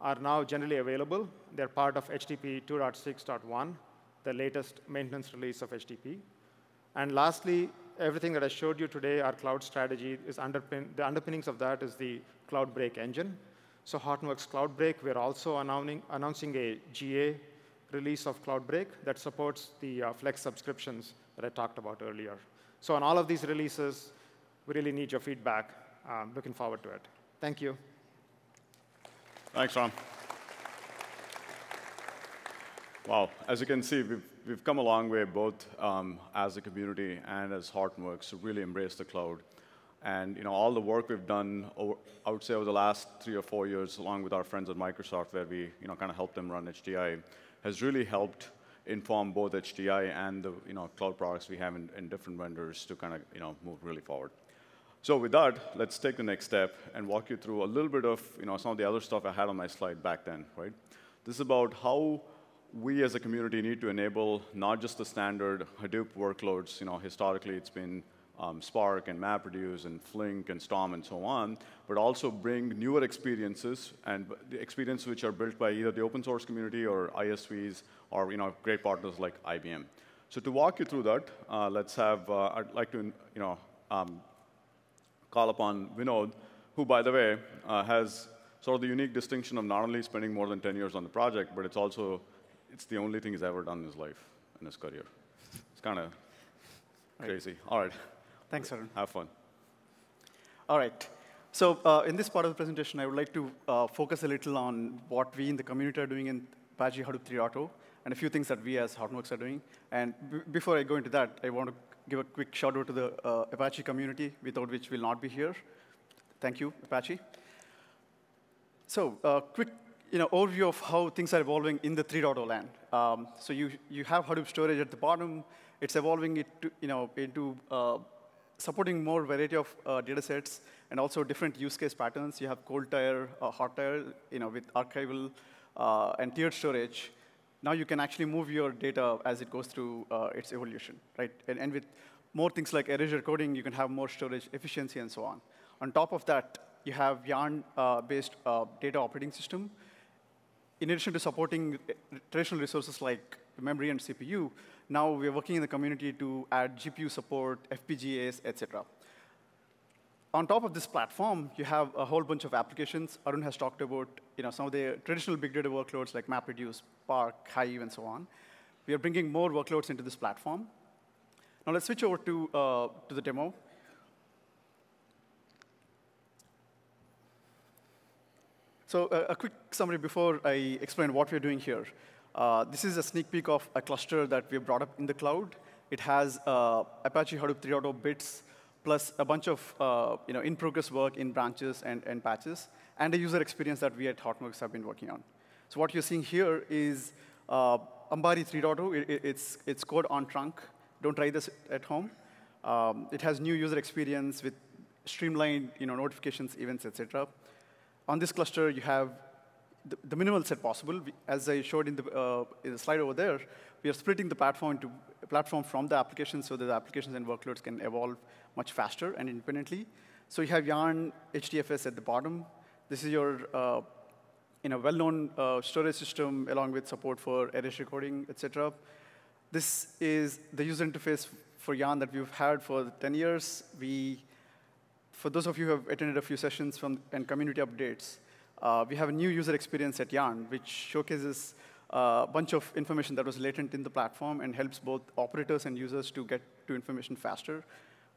are now generally available. They're part of HDP 2.6.1, the latest maintenance release of HDP. And lastly, everything that I showed you today, our cloud strategy, is the underpinnings of that is the Cloud Break engine. So Hortonworks Cloud Break, we're also announcing a GA release of Cloud Break that supports the Flex subscriptions that I talked about earlier. So on all of these releases, we really need your feedback. Looking forward to it. Thank you. Thanks, Ram. Wow, as you can see, we've come a long way, both as a community and as Hortonworks, to really embrace the cloud. And all the work we've done, I would say, over the last 3 or 4 years, along with our friends at Microsoft, where we kind of helped them run HDI, has really helped inform both HDI and the cloud products we have in different vendors to kind of move really forward. So with that, let's take the next step and walk you through a little bit of some of the other stuff I had on my slide back then. Right, this is about how we as a community need to enable not just the standard Hadoop workloads. Historically, it's been Spark and MapReduce and Flink and Storm and so on, but also bring newer experiences and the experiences which are built by either the open source community or ISVs or great partners like IBM. So to walk you through that, let's have I'd like to call upon Vinod, who, by the way, has sort of the unique distinction of not only spending more than 10 years on the project, but it's also it's the only thing he's ever done in his life and his career. It's kind of crazy. All right. Thanks, Arun. Have fun. All right. So in this part of the presentation, I would like to focus a little on what we in the community are doing in Apache Hadoop 3.0 and a few things that we as Hortonworks are doing. And before I go into that, I want to give a quick shout out to the Apache community, without which we'll not be here. Thank you, Apache. So quick overview of how things are evolving in the 3.0 land. So you have Hadoop storage at the bottom. It's evolving into supporting more variety of data sets and also different use case patterns. You have cold tier, hot tier, with archival and tiered storage. Now you can actually move your data as it goes through its evolution, right? And with more things like erasure coding, you can have more storage efficiency and so on. On top of that, you have Yarn-based data operating system. In addition to supporting traditional resources like memory and CPU. Now we're working in the community to add GPU support, FPGAs, etc. On top of this platform, you have a whole bunch of applications. Arun has talked about some of the traditional big data workloads like MapReduce, Spark, Hive, and so on. We are bringing more workloads into this platform. Now let's switch over to the demo. So a quick summary before I explain what we're doing here. This is a sneak peek of a cluster that we brought up in the cloud. It has Apache Hadoop 3.0 bits, plus a bunch of in-progress work in branches and patches, and a user experience that we at Hortonworks have been working on. So what you're seeing here is Ambari 3.0. It's code on trunk. Don't try this at home. It has new user experience with streamlined notifications, events, etc. On this cluster, you have the minimal set possible. As I showed in the slide over there, we are splitting the platform from the applications so that the applications and workloads can evolve much faster and independently. So you have Yarn HDFS at the bottom. This is your well-known storage system along with support for erase recording, etc. This is the user interface for Yarn that we've had for 10 years. For those of you who have attended a few sessions and community updates, we have a new user experience at Yarn, which showcases a bunch of information that was latent in the platform and helps both operators and users to get to information faster.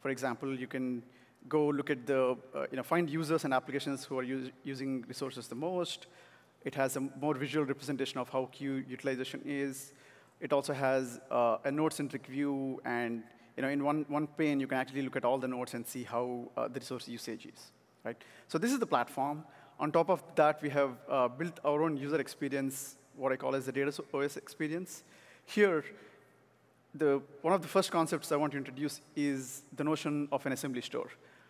For example, you can go look at the, find users and applications who are using resources the most. It has a more visual representation of how queue utilization is. It also has a node-centric view, and in one pane, you can actually look at all the nodes and see how the resource usage is. Right? So this is the platform. On top of that, we have built our own user experience, what I call as the data OS experience. Here, one of the first concepts I want to introduce is the notion of an assembly store.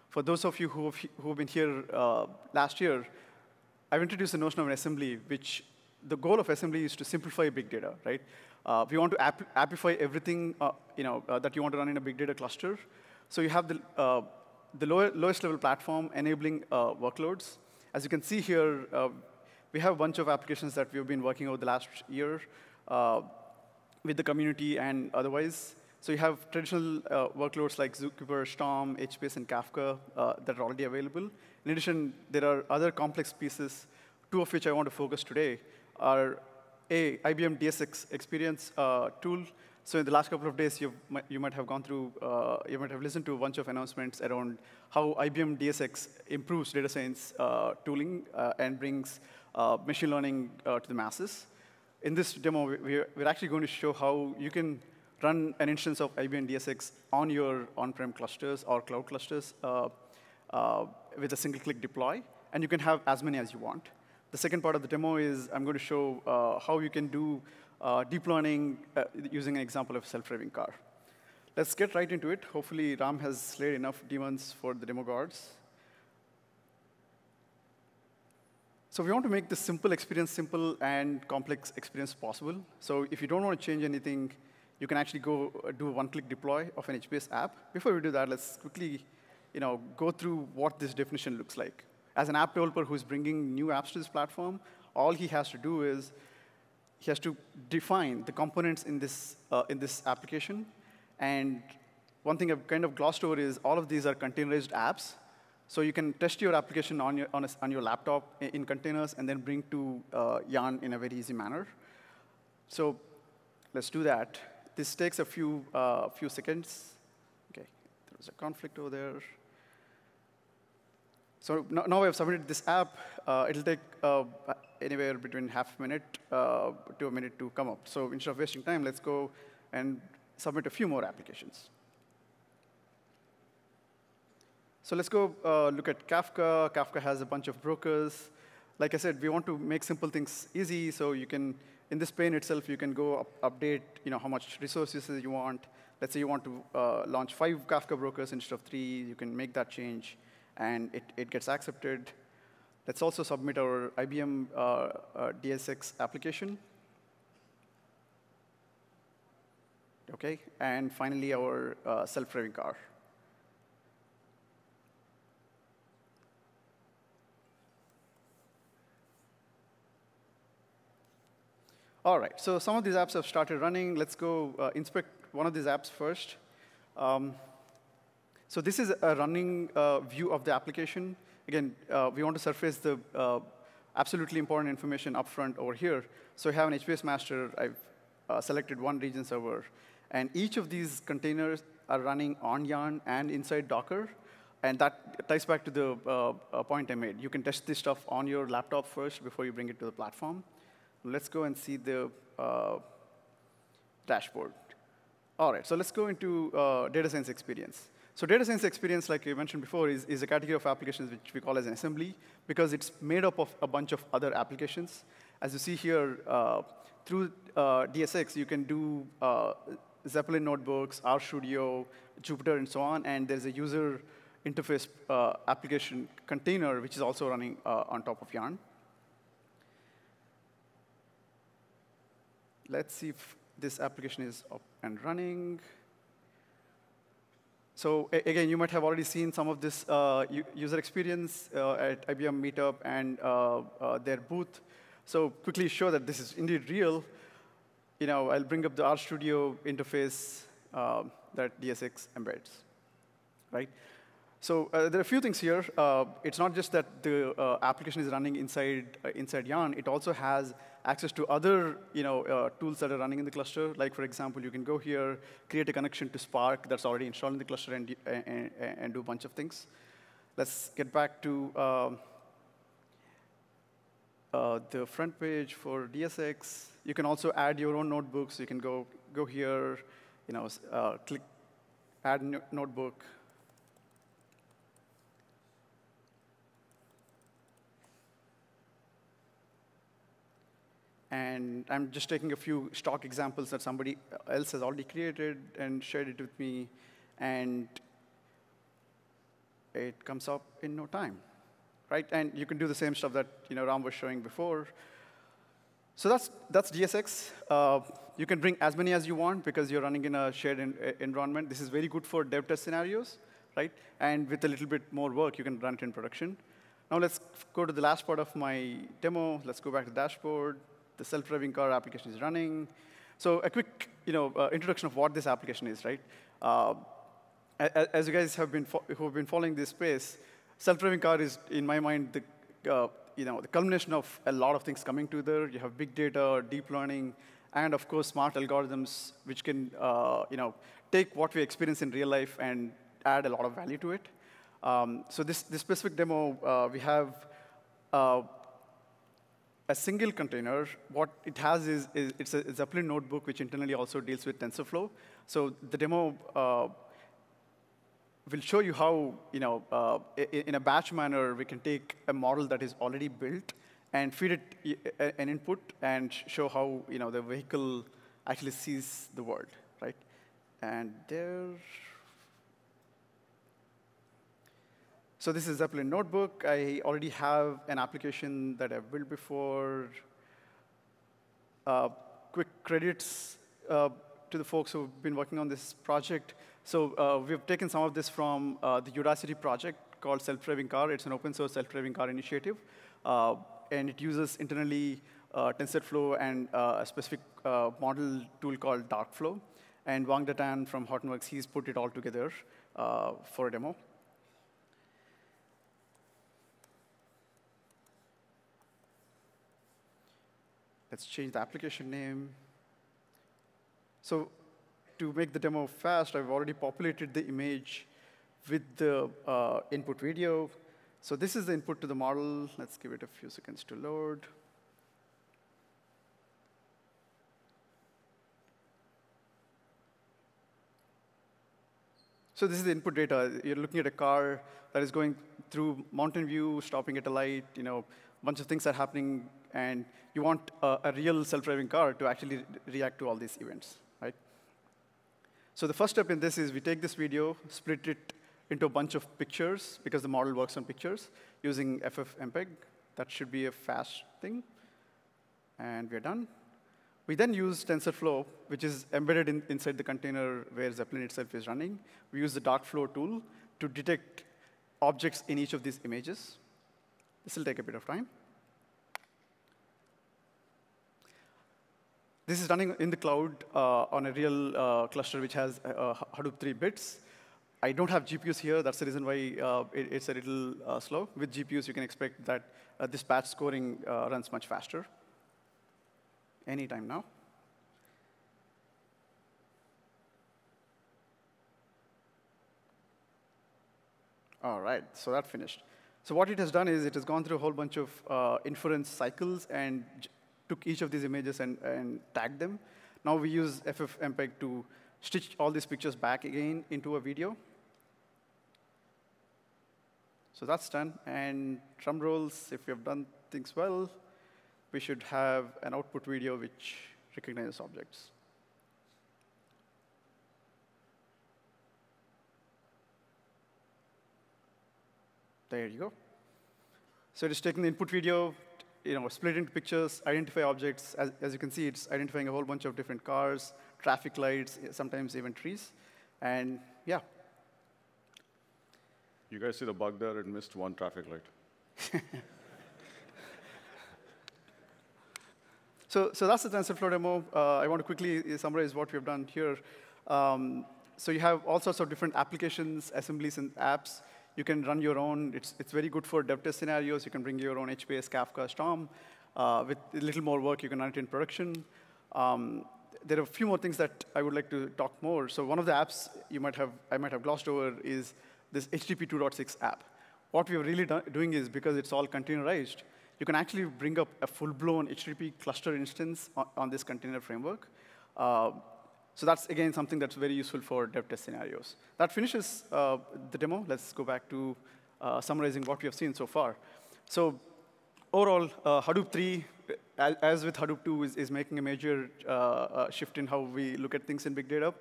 For those of you who have been here last year, I've introduced the notion of an assembly, which the goal of assembly is to simplify big data. Right? We want to appify everything that you want to run in a big data cluster. So you have the lowest level platform enabling workloads. As you can see here, we have a bunch of applications that we've been working over the last year with the community and otherwise. So you have traditional workloads like Zookeeper, Storm, HBase, and Kafka that are already available. In addition, there are other complex pieces, two of which I want to focus today are A, IBM DSX experience tool. So in the last couple of days, you might have gone through, you might have listened to a bunch of announcements around how IBM DSX improves data science tooling and brings machine learning to the masses. In this demo, we're actually going to show how you can run an instance of IBM DSX on your on-prem clusters or cloud clusters with a single-click deploy, and you can have as many as you want. The second part of the demo is I'm going to show how you can do deep learning using an example of a self-driving car. Let's get right into it. Hopefully, Ram has slayed enough demons for the demo guards. So we want to make this simple experience simple and complex experience possible. So if you don't want to change anything, you can actually go do a one-click deploy of an HBase app. Before we do that, let's quickly go through what this definition looks like. As an app developer who's bringing new apps to this platform, all he has to do is he has to define the components in this application. And one thing I've kind of glossed over is all of these are containerized apps. So you can test your application on your laptop in containers and then bring to Yarn in a very easy manner. So let's do that. This takes a few seconds. OK, there was a conflict over there. So now I've submitted this app. It'll take anywhere between half a minute to a minute to come up. So instead of wasting time, let's go and submit a few more applications. So let's go look at Kafka. Kafka has a bunch of brokers. Like I said, we want to make simple things easy. So you can, in this pane itself, you can go update how much resources you want. Let's say you want to launch 5 Kafka brokers instead of 3. You can make that change. And it gets accepted. Let's also submit our IBM DSX application. OK. And finally, our self-driving car. All right, so some of these apps have started running. Let's go inspect one of these apps first. So this is a running view of the application. Again, we want to surface the absolutely important information up front over here. So I have an HBase master. I've selected one region server. And each of these containers are running on Yarn and inside Docker. And that ties back to the point I made. You can test this stuff on your laptop first before you bring it to the platform. Let's go and see the dashboard. All right, so let's go into data science experience. So data science experience, like you mentioned before, is a category of applications which we call as an assembly, because it's made up of a bunch of other applications. As you see here, through DSX, you can do Zeppelin notebooks, RStudio, Jupyter, and so on. And there's a user interface application container, which is also running on top of Yarn. Let's see if this application is up and running. So again, you might have already seen some of this user experience at IBM Meetup and their booth. So quickly show that this is indeed real. You know, I'll bring up the RStudio interface that DSX embeds, right? So there are a few things here. It's not just that the application is running inside Yarn. It also has access to other tools that are running in the cluster. Like, for example, you can go here, create a connection to Spark that's already installed in the cluster, and do a bunch of things. Let's get back to the front page for DSX. You can also add your own notebooks. You can go here, click Add Notebook. And I'm just taking a few stock examples that somebody else has already created and shared it with me. And it comes up in no time, right? And you can do the same stuff that Ram was showing before. So that's DSX. You can bring as many as you want, because you're running in a shared environment. This is very good for dev test scenarios, right? And with a little bit more work, you can run it in production. Now let's go to the last part of my demo. Let's go back to the dashboard. The self-driving car application is running. So a quick introduction of what this application is, right? As you guys who have been following this space, self-driving car is, in my mind, the culmination of a lot of things coming together. You have big data, deep learning, and of course smart algorithms, which can take what we experience in real life and add a lot of value to it. So this specific demo, we have a single container. What it has is it's a Zeppelin notebook, which internally also deals with TensorFlow. So the demo will show you how, in a batch manner, we can take a model that is already built and feed it an input and show how the vehicle actually sees the world, right? And there. So this is Zeppelin Notebook. I already have an application that I've built before. Quick credits to the folks who've been working on this project. So we've taken some of this from the Udacity project called Self-Driving Car. It's an open source self-driving car initiative. And it uses internally TensorFlow and a specific model tool called Darkflow. And Wang Datan from Hortonworks, he's put it all together for a demo. Let's change the application name. So to make the demo fast, I've already populated the image with the input video. So this is the input to the model. Let's give it a few seconds to load. So this is the input data. You're looking at a car that is going through mountain view, stopping at a light, a bunch of things are happening. And you want a real self-driving car to actually react to all these events, right? So the first step in this is we take this video, split it into a bunch of pictures, because the model works on pictures, using FFmpeg. That should be a fast thing. And we're done. We then use TensorFlow, which is embedded inside the container where Zeppelin itself is running. We use the Darkflow tool to detect objects in each of these images. This will take a bit of time. This is running in the cloud on a real cluster which has Hadoop 3 bits. I don't have GPUs here. That's the reason why it's a little slow. With GPUs, you can expect that this batch scoring runs much faster. Anytime now. All right, so that finished. So what it has done is it has gone through a whole bunch of inference cycles and took each of these images and tagged them. Now we use FFmpeg to stitch all these pictures back again into a video. So that's done. And drum rolls, if we have done things well, we should have an output video which recognizes objects. There you go. So it is taking the input video, split into pictures, identify objects. As you can see, it's identifying a whole bunch of different cars, traffic lights, sometimes even trees. And yeah. You guys see the bug there? It missed one traffic light. So that's the TensorFlow demo. I want to quickly summarize what we've done here. So you have all sorts of different applications, assemblies, and apps. You can run your own. It's very good for dev test scenarios. You can bring your own HBase, Kafka, Storm. With a little more work, you can run it in production. There are a few more things that I would like to talk more. So one of the apps I might have glossed over is this HDP 2.6 app. What we are really doing is, because it's all containerized, you can actually bring up a full-blown HDP cluster instance on this container framework. So that's, again, something that's very useful for dev test scenarios. That finishes the demo. Let's go back to summarizing what we have seen so far. So overall, Hadoop 3, as with Hadoop 2, is making a major shift in how we look at things in big data.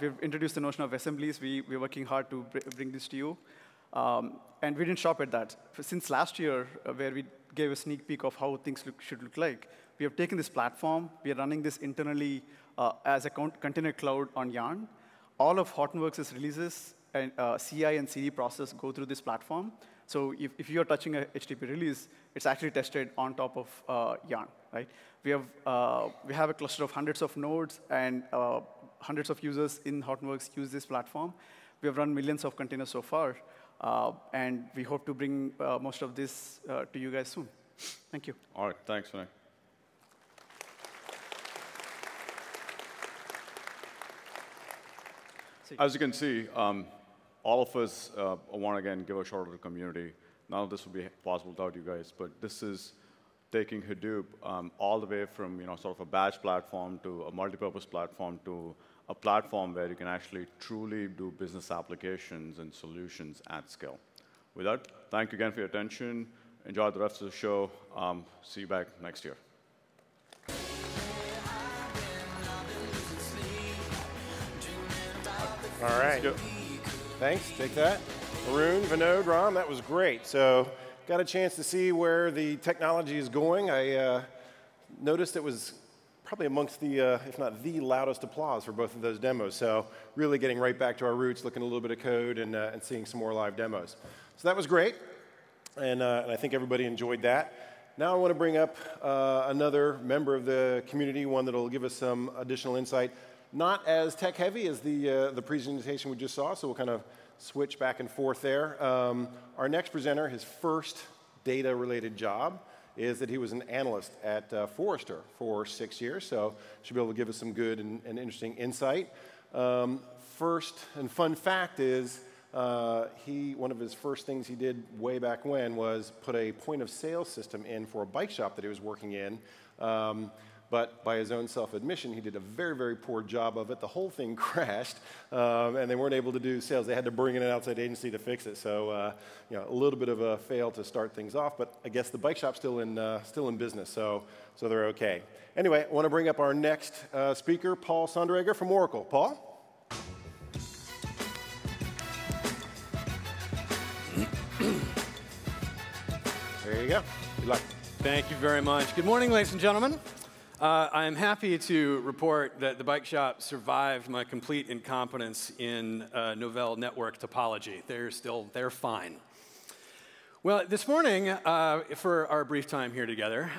We've introduced the notion of assemblies. We're working hard to bring this to you. And we didn't stop at that. Since last year, where we gave a sneak peek of how things should look like, we have taken this platform. We are running this internally as a container cloud on Yarn. All of Hortonworks' releases and CI and CD process go through this platform. So if you're touching a HTTP release, it's actually tested on top of Yarn, right? We have a cluster of hundreds of nodes, and hundreds of users in Hortonworks use this platform. We have run millions of containers so far, and we hope to bring most of this to you guys soon. Thank you. All right, thanks, Vinay. As you can see, all of us want to, again, give a shout out to the community. None of this would be possible without you guys. But this is taking Hadoop all the way from sort of a batch platform to a multipurpose platform to a platform where you can actually truly do business applications and solutions at scale. With that, thank you again for your attention. Enjoy the rest of the show. See you back next year. All right. Thanks. Take that. Arun, Vinod, Ram, that was great. So got a chance to see where the technology is going. I noticed it was probably amongst the, if not the loudest applause for both of those demos. So really getting right back to our roots, looking at a little bit of code and seeing some more live demos. So that was great. And I think everybody enjoyed that. Now I want to bring up another member of the community, one that will give us some additional insight. Not as tech heavy as the presentation we just saw, so we'll kind of switch back and forth there. Our next presenter, his first data-related job is that he was an analyst at Forrester for 6 years, so should be able to give us some good and interesting insight. First and fun fact is one of his first things he did way back when was put a point-of-sale system in for a bike shop that he was working in. But by his own self-admission, he did a very, very poor job of it. The whole thing crashed, and they weren't able to do sales. They had to bring in an outside agency to fix it. So, a little bit of a fail to start things off. But I guess the bike shop's still in business, so they're okay. Anyway, I want to bring up our next speaker, Paul Sonderegger from Oracle. Paul. There you go. Good luck. Thank you very much. Good morning, ladies and gentlemen. I am happy to report that the bike shop survived my complete incompetence in Novell network topology. They're fine. Well, this morning, for our brief time here together,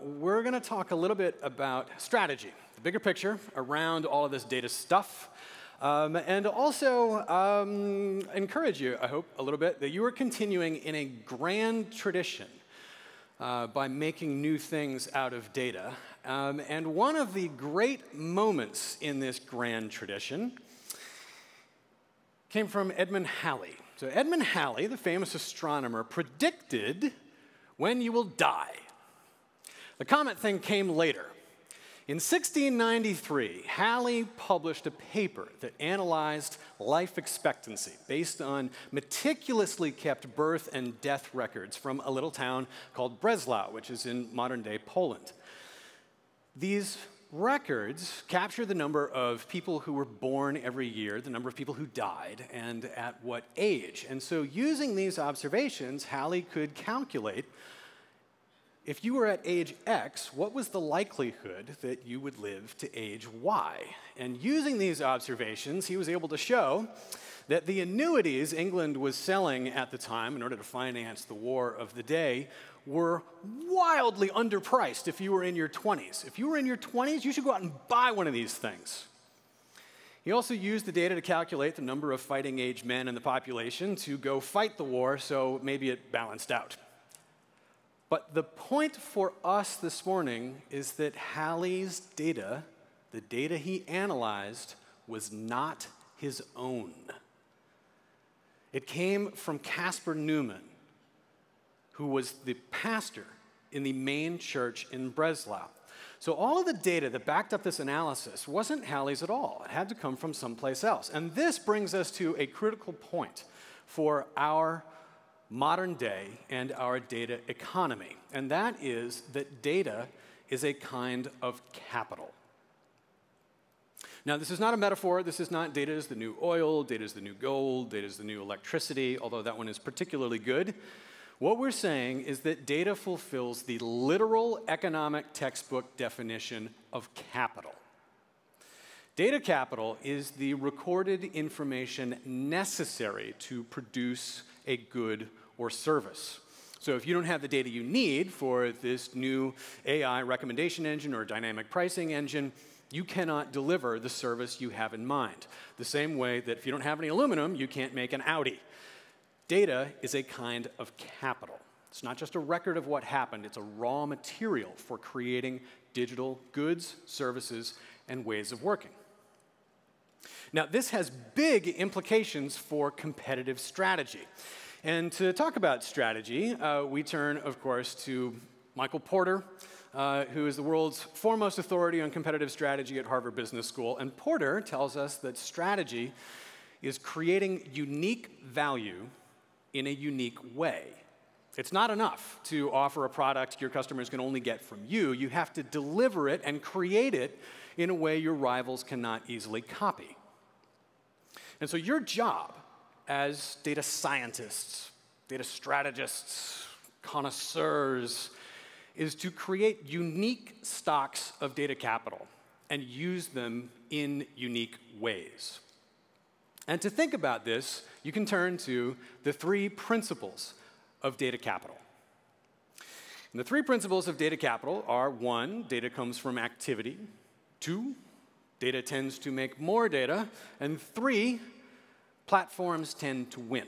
we're going to talk a little bit about strategy, the bigger picture around all of this data stuff, and also encourage you, I hope, a little bit that you are continuing in a grand tradition by making new things out of data. And one of the great moments in this grand tradition came from Edmund Halley. So Edmund Halley, the famous astronomer, predicted when you will die. The comet thing came later. In 1693, Halley published a paper that analyzed life expectancy based on meticulously kept birth and death records from a little town called Breslau, which is in modern-day Poland. These records capture the number of people who were born every year, the number of people who died, and at what age. And so using these observations, Halley could calculate, if you were at age X, what was the likelihood that you would live to age Y? And using these observations, he was able to show that the annuities England was selling at the time in order to finance the war of the day were wildly underpriced if you were in your 20s. If you were in your 20s, you should go out and buy one of these things. He also used the data to calculate the number of fighting age men in the population to go fight the war, so maybe it balanced out. But the point for us this morning is that Halley's data, the data he analyzed, was not his own. It came from Caspar Neumann, who was the pastor in the main church in Breslau. So all of the data that backed up this analysis wasn't Halley's at all. It had to come from someplace else. And this brings us to a critical point for our modern day and our data economy. And that is that data is a kind of capital. Now, this is not a metaphor. This is not data is the new oil, data is the new gold, data is the new electricity, although that one is particularly good. What we're saying is that data fulfills the literal economic textbook definition of capital. Data capital is the recorded information necessary to produce a good or service. So if you don't have the data you need for this new AI recommendation engine or dynamic pricing engine, you cannot deliver the service you have in mind. The same way that if you don't have any aluminum, you can't make an Audi. Data is a kind of capital. It's not just a record of what happened. It's a raw material for creating digital goods, services, and ways of working. Now, this has big implications for competitive strategy. And to talk about strategy, we turn, of course, to Michael Porter, who is the world's foremost authority on competitive strategy at Harvard Business School. And Porter tells us that strategy is creating unique value in a unique way. It's not enough to offer a product your customers can only get from you. You have to deliver it and create it in a way your rivals cannot easily copy. And so your job as data scientists, data strategists, connoisseurs, is to create unique stocks of data capital and use them in unique ways. And to think about this, you can turn to the three principles of data capital. And the three principles of data capital are, 1, data comes from activity. 2, data tends to make more data. And 3, platforms tend to win.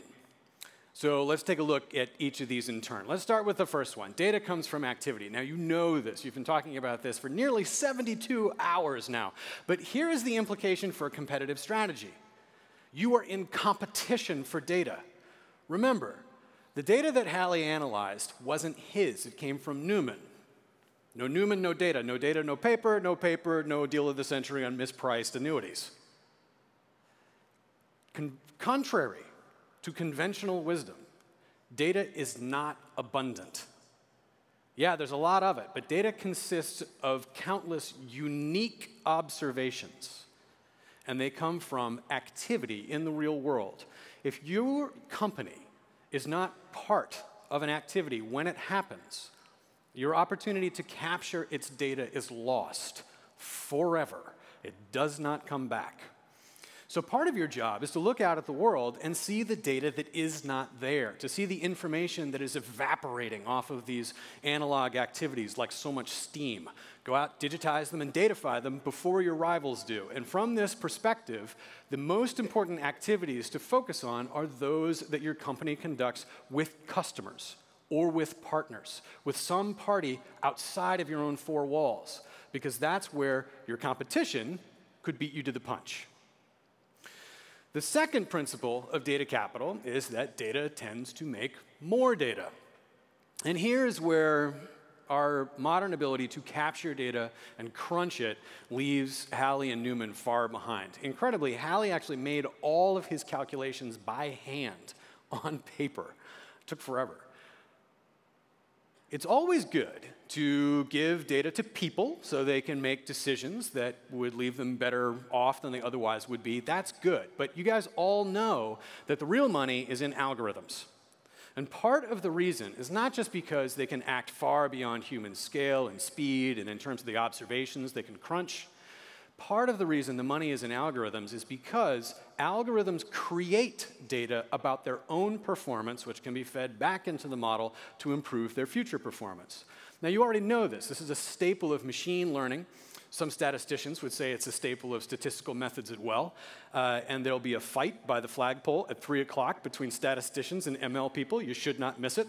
So let's take a look at each of these in turn. Let's start with the first one. Data comes from activity. Now, you know this. You've been talking about this for nearly 72 hours now. But here is the implication for a competitive strategy. You are in competition for data. Remember, the data that Halley analyzed wasn't his. It came from Neumann. No Neumann, no data. No data, no paper. No paper, no deal of the century on mispriced annuities. Contrary to conventional wisdom, data is not abundant. Yeah, there's a lot of it, but data consists of countless unique observations, and they come from activity in the real world. If your company is not part of an activity when it happens, your opportunity to capture its data is lost forever. It does not come back. So part of your job is to look out at the world and see the data that is not there, to see the information that is evaporating off of these analog activities like so much steam. Go out, digitize them, and datafy them before your rivals do. And from this perspective, the most important activities to focus on are those that your company conducts with customers or with partners, with some party outside of your own four walls, because that's where your competition could beat you to the punch. The second principle of data capital is that data tends to make more data. And here's where our modern ability to capture data and crunch it leaves Halley and Newman far behind. Incredibly, Halley actually made all of his calculations by hand on paper. It took forever. It's always good to give data to people so they can make decisions that would leave them better off than they otherwise would be. That's good. But you guys all know that the real money is in algorithms. And part of the reason is not just because they can act far beyond human scale and speed, and in terms of the observations they can crunch. Part of the reason the money is in algorithms is because algorithms create data about their own performance, which can be fed back into the model to improve their future performance. Now, you already know this. This is a staple of machine learning. Some statisticians would say it's a staple of statistical methods as well. And there'll be a fight by the flagpole at 3 o'clock between statisticians and ML people. You should not miss it.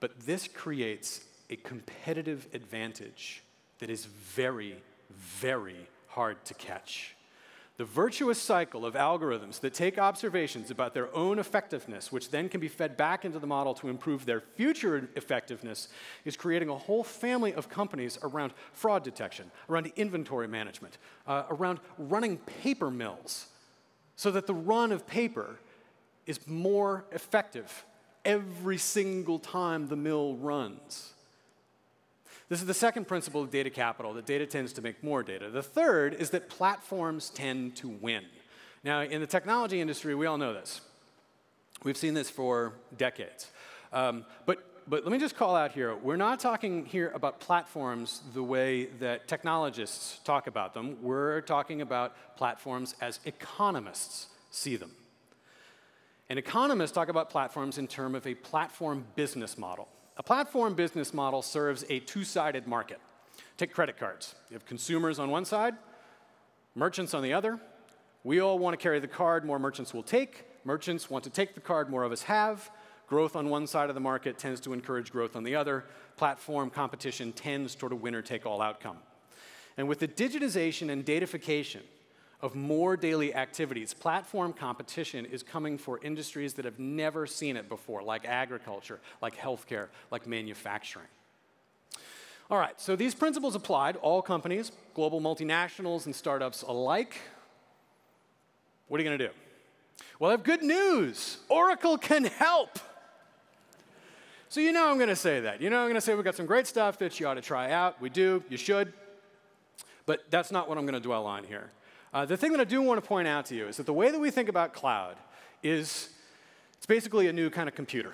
But this creates a competitive advantage that is very, very hard to catch. The virtuous cycle of algorithms that take observations about their own effectiveness, which then can be fed back into the model to improve their future effectiveness, is creating a whole family of companies around fraud detection, around inventory management, around running paper mills, so that the run of paper is more effective every single time the mill runs. This is the second principle of data capital, that data tends to make more data. The third is that platforms tend to win. Now, in the technology industry, we all know this. We've seen this for decades. But let me just call out here, we're not talking here about platforms the way that technologists talk about them. We're talking about platforms as economists see them. And economists talk about platforms in terms of a platform business model. A platform business model serves a two-sided market. Take credit cards. You have consumers on one side, merchants on the other. We all want to carry the card, more merchants will take. Merchants want to take the card, more of us have. Growth on one side of the market tends to encourage growth on the other. Platform competition tends toward a winner-take-all outcome. And with the digitization and datafication of more daily activities, platform competition is coming for industries that have never seen it before, like agriculture, like healthcare, like manufacturing. All right, so these principles applied, all companies, global multinationals and startups alike. What are you going to do? Well, I have good news. Oracle can help. So you know I'm going to say that. You know I'm going to say we've got some great stuff that you ought to try out. We do. You should. But that's not what I'm going to dwell on here. The thing that I do want to point out to you is that the way that we think about cloud is it's basically a new kind of computer.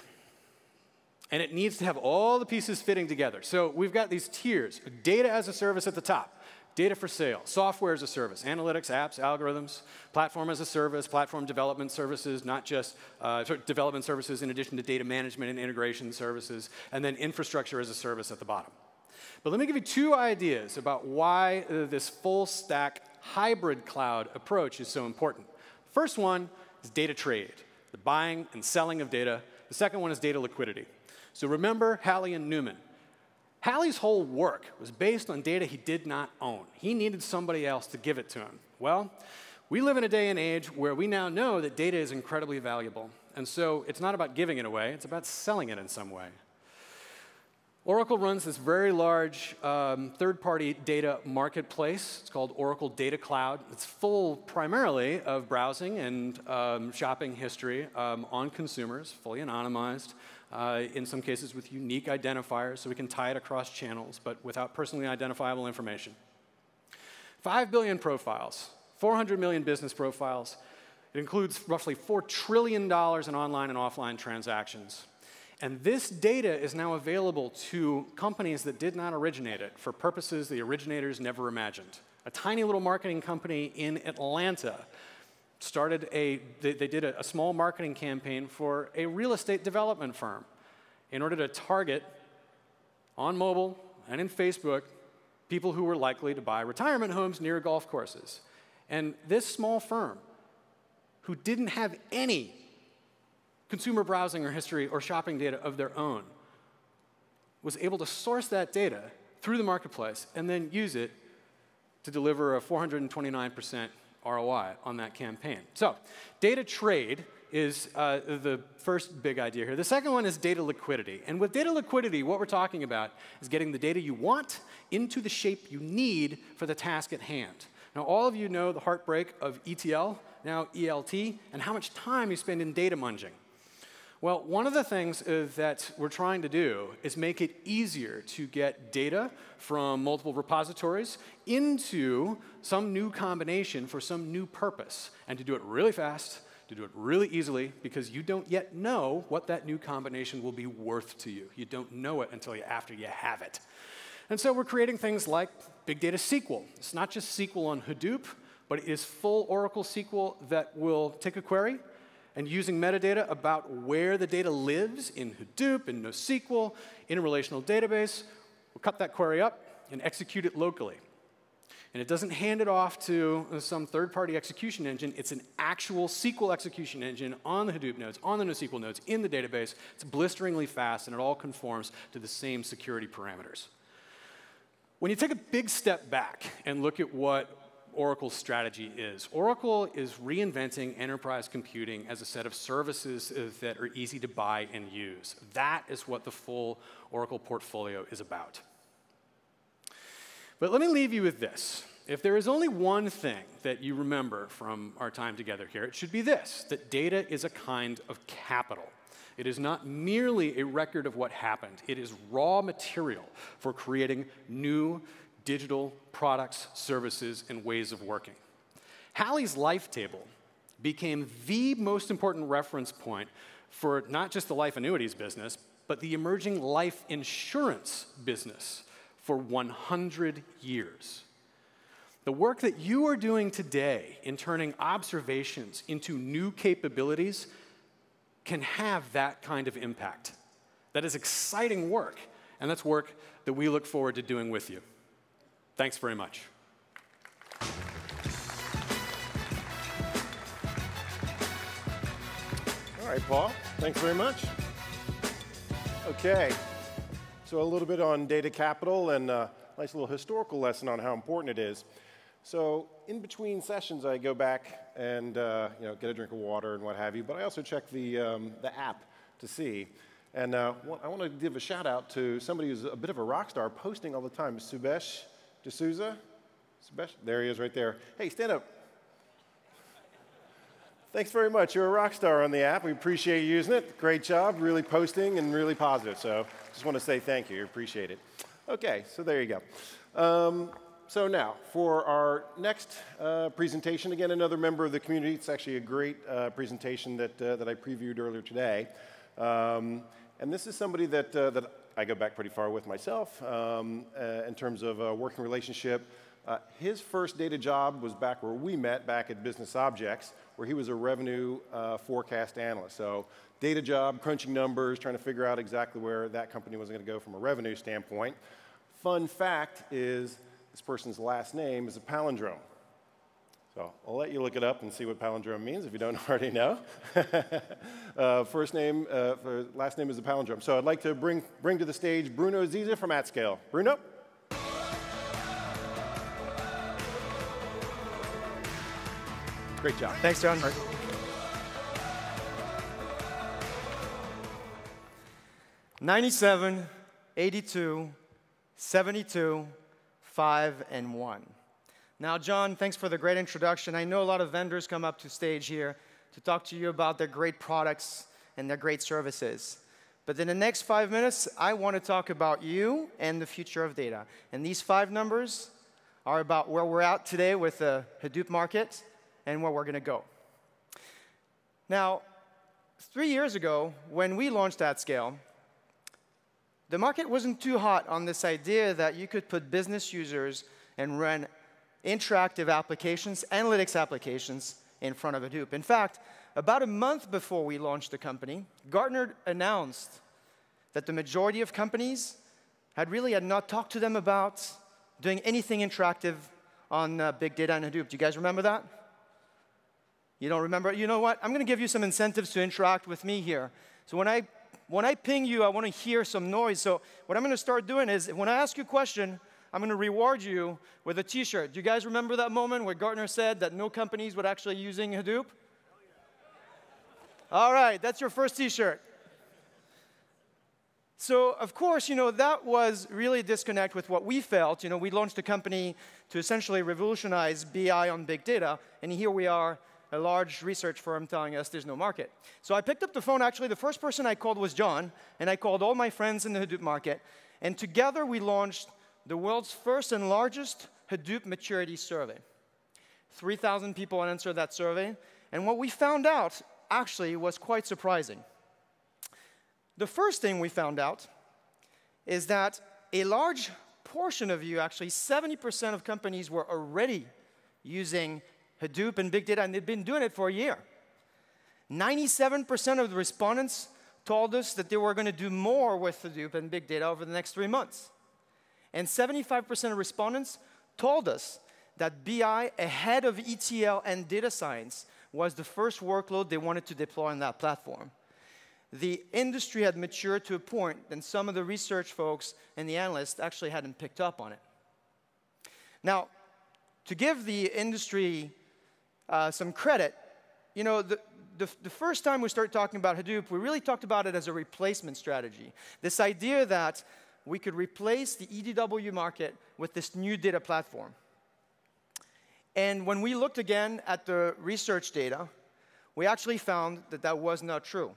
And it needs to have all the pieces fitting together. So we've got these tiers, data as a service at the top, data for sale, software as a service, analytics, apps, algorithms, platform as a service, platform development services, not just development services in addition to data management and integration services, and then infrastructure as a service at the bottom. But let me give you two ideas about why this full stack hybrid cloud approach is so important. First one is data trade, the buying and selling of data. The second one is data liquidity. So remember Halley and Newman. Halley's whole work was based on data he did not own. He needed somebody else to give it to him. Well, we live in a day and age where we now know that data is incredibly valuable. And so it's not about giving it away, it's about selling it in some way. Oracle runs this very large third-party data marketplace. It's called Oracle Data Cloud. It's full primarily of browsing and shopping history on consumers, fully anonymized, in some cases with unique identifiers, so we can tie it across channels, but without personally identifiable information. 5 billion profiles, 400 million business profiles. It includes roughly $4 trillion in online and offline transactions. And this data is now available to companies that did not originate it for purposes the originators never imagined. a tiny little marketing company in Atlanta. Started they did a small marketing campaign for a real estate development firm in order to target on mobile and in Facebook people who were likely to buy retirement homes near golf courses. And this small firm, who didn't have any consumer browsing or history or shopping data of their own, was able to source that data through the marketplace and then use it to deliver a 429% ROI on that campaign. So data trade is the first big idea here. The second one is data liquidity. And with data liquidity, what we're talking about is getting the data you want into the shape you need for the task at hand. Now, all of you know the heartbreak of ETL, now ELT, and how much time you spend in data munging. Well, one of the things that we're trying to do is make it easier to get data from multiple repositories into some new combination for some new purpose, and to do it really fast, to do it really easily, because you don't yet know what that new combination will be worth to you. You don't know it until after you have it. And so we're creating things like Big Data SQL. It's not just SQL on Hadoop, but it is full Oracle SQL that will take a query, and using metadata about where the data lives in Hadoop, in NoSQL, in a relational database, we'll cut that query up and execute it locally. And it doesn't hand it off to some third-party execution engine. It's an actual SQL execution engine on the Hadoop nodes, on the NoSQL nodes, in the database. It's blisteringly fast, and it all conforms to the same security parameters. When you take a big step back and look at what Oracle's strategy is. Oracle is reinventing enterprise computing as a set of services that are easy to buy and use. That is what the full Oracle portfolio is about. But let me leave you with this. If there is only one thing that you remember from our time together here, it should be this, that data is a kind of capital. It is not merely a record of what happened. It is raw material for creating new digital products, services, and ways of working. Hallie's life table became the most important reference point for not just the life annuities business, but the emerging life insurance business for 100 years. The work that you are doing today in turning observations into new capabilities can have that kind of impact. That is exciting work, and that's work that we look forward to doing with you. Thanks very much. All right, Paul. Thanks very much. OK. So a little bit on data capital and a nice little historical lesson on how important it is. So in between sessions, I go back and get a drink of water and what have you. But I also check the app to see. And I want to give a shout out to somebody who's a bit of a rock star posting all the time, Subesh D'Souza, there he is right there. Hey, stand up. Thanks very much. You're a rock star on the app. We appreciate you using it. Great job, really posting and really positive. So just want to say thank you. Appreciate it. OK, so there you go. So now, for our next presentation, again, another member of the community. It's actually a great presentation that I previewed earlier today. And this is somebody that I go back pretty far with myself in terms of a working relationship. His first data job was back where we met, back at Business Objects, where he was a revenue forecast analyst. So data job, crunching numbers, trying to figure out exactly where that company was going to go from a revenue standpoint. Fun fact is this person's last name is a palindrome. So I'll let you look it up and see what palindrome means if you don't already know. Last name is a palindrome. So I'd like to bring to the stage Bruno Ziza from AtScale. Bruno? Great job. Thanks, John. Right. '97, '82, '72, '5, and '1. Now, John, thanks for the great introduction. I know a lot of vendors come up to stage here to talk to you about their great products and their great services. But in the next 5 minutes, I want to talk about you and the future of data. And these 5 numbers are about where we're at today with the Hadoop market and where we're going to go. Now, 3 years ago, when we launched AtScale, the market wasn't too hot on this idea that you could put business users and run interactive applications, analytics applications, in front of Hadoop. In fact, about a month before we launched the company, Gartner announced that the majority of companies had not talked to them about doing anything interactive on big data and Hadoop. Do you guys remember that? You don't remember? You know what? I'm going to give you some incentives to interact with me here. So when I ping you, I want to hear some noise. So what I'm going to start doing is, when I ask you a question, I'm going to reward you with a T-shirt. Do you guys remember that moment where Gartner said that no companies were actually using Hadoop? All right, that's your first T-shirt. So of course, you know, that was really a disconnect with what we felt. You know, we launched a company to essentially revolutionize BI on big data, and here we are, a large research firm telling us there's no market. So I picked up the phone. Actually, the first person I called was John, and I called all my friends in the Hadoop market, and together we launched the world's first and largest Hadoop maturity survey. 3,000 people answered that survey, and what we found out actually was quite surprising. The first thing we found out is that a large portion of you, actually 70% of companies, were already using Hadoop and big data, and they've been doing it for a year. 97% of the respondents told us that they were going to do more with Hadoop and big data over the next 3 months. And 75% of respondents told us that BI ahead of ETL and data science was the first workload they wanted to deploy on that platform. The industry had matured to a point, and some of the research folks and the analysts actually hadn't picked up on it. Now, to give the industry some credit, you know, the first time we started talking about Hadoop, we really talked about it as a replacement strategy. This idea that we could replace the EDW market with this new data platform. And when we looked again at the research data, we actually found that that was not true.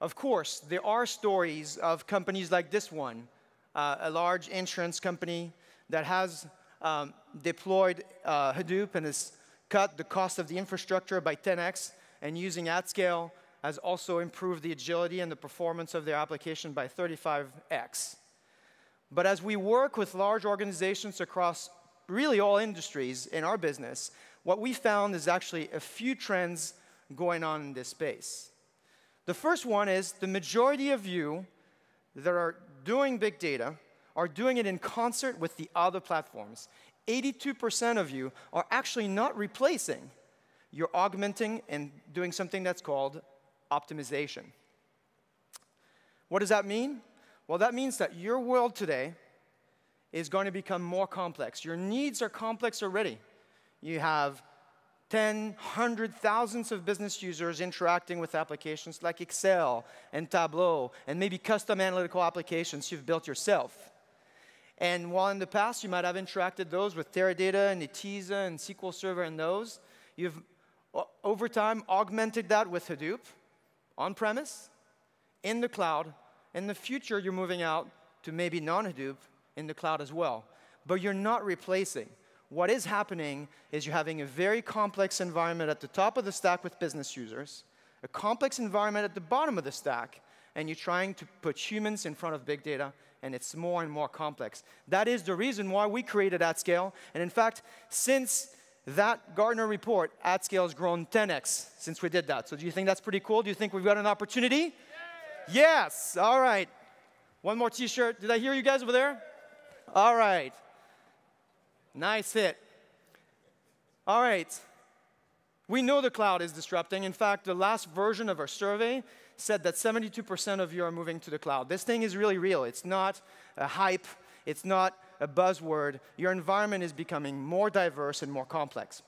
Of course, there are stories of companies like this one, a large insurance company that has deployed Hadoop and has cut the cost of the infrastructure by 10x, and using at scale has also improved the agility and the performance of their application by 35x. But as we work with large organizations across really all industries in our business, what we found is actually a few trends going on in this space. The first one is the majority of you that are doing big data are doing it in concert with the other platforms. 82% of you are actually not replacing. You're augmenting and doing something that's called optimization. What does that mean? Well, that means that your world today is going to become more complex. Your needs are complex already. You have 10, 100 thousands of business users interacting with applications like Excel and Tableau and maybe custom analytical applications you've built yourself. And while in the past you might have interacted those with Teradata and Netezza and SQL Server and those, you've over time augmented that with Hadoop on-premise, in the cloud. In the future, you're moving out to maybe non-Hadoop in the cloud as well. But you're not replacing. What is happening is you're having a very complex environment at the top of the stack with business users, a complex environment at the bottom of the stack, and you're trying to put humans in front of big data, and it's more and more complex. That is the reason why we created AtScale. And in fact, since that Gartner report, AtScale has grown 10x since we did that. So do you think that's pretty cool? Do you think we've got an opportunity? Yay! Yes. All right. One more T-shirt. Did I hear you guys over there? All right. Nice hit. All right. We know the cloud is disrupting. In fact, the last version of our survey said that 72% of you are moving to the cloud. This thing is really real. It's not a hype. It's not a buzzword. Your environment is becoming more diverse and more complex.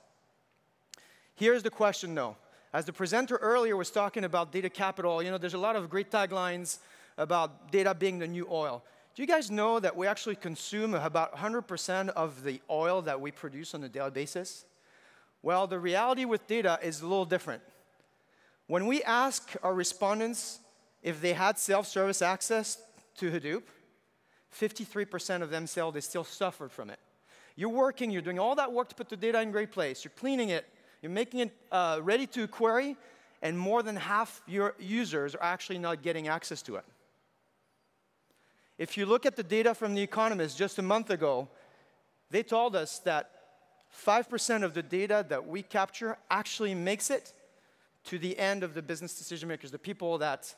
Here's the question, though. As the presenter earlier was talking about data capital, you know, there's a lot of great taglines about data being the new oil. Do you guys know that we actually consume about 100% of the oil that we produce on a daily basis? Well, the reality with data is a little different. When we ask our respondents if they had self-service access to Hadoop, 53% of them said they still suffered from it. You're working, you're doing all that work to put the data in a great place, you're cleaning it, you're making it ready to query, and more than half your users are actually not getting access to it. If you look at the data from The Economist just a month ago, they told us that 5% of the data that we capture actually makes it to the end of the business decision makers, the people that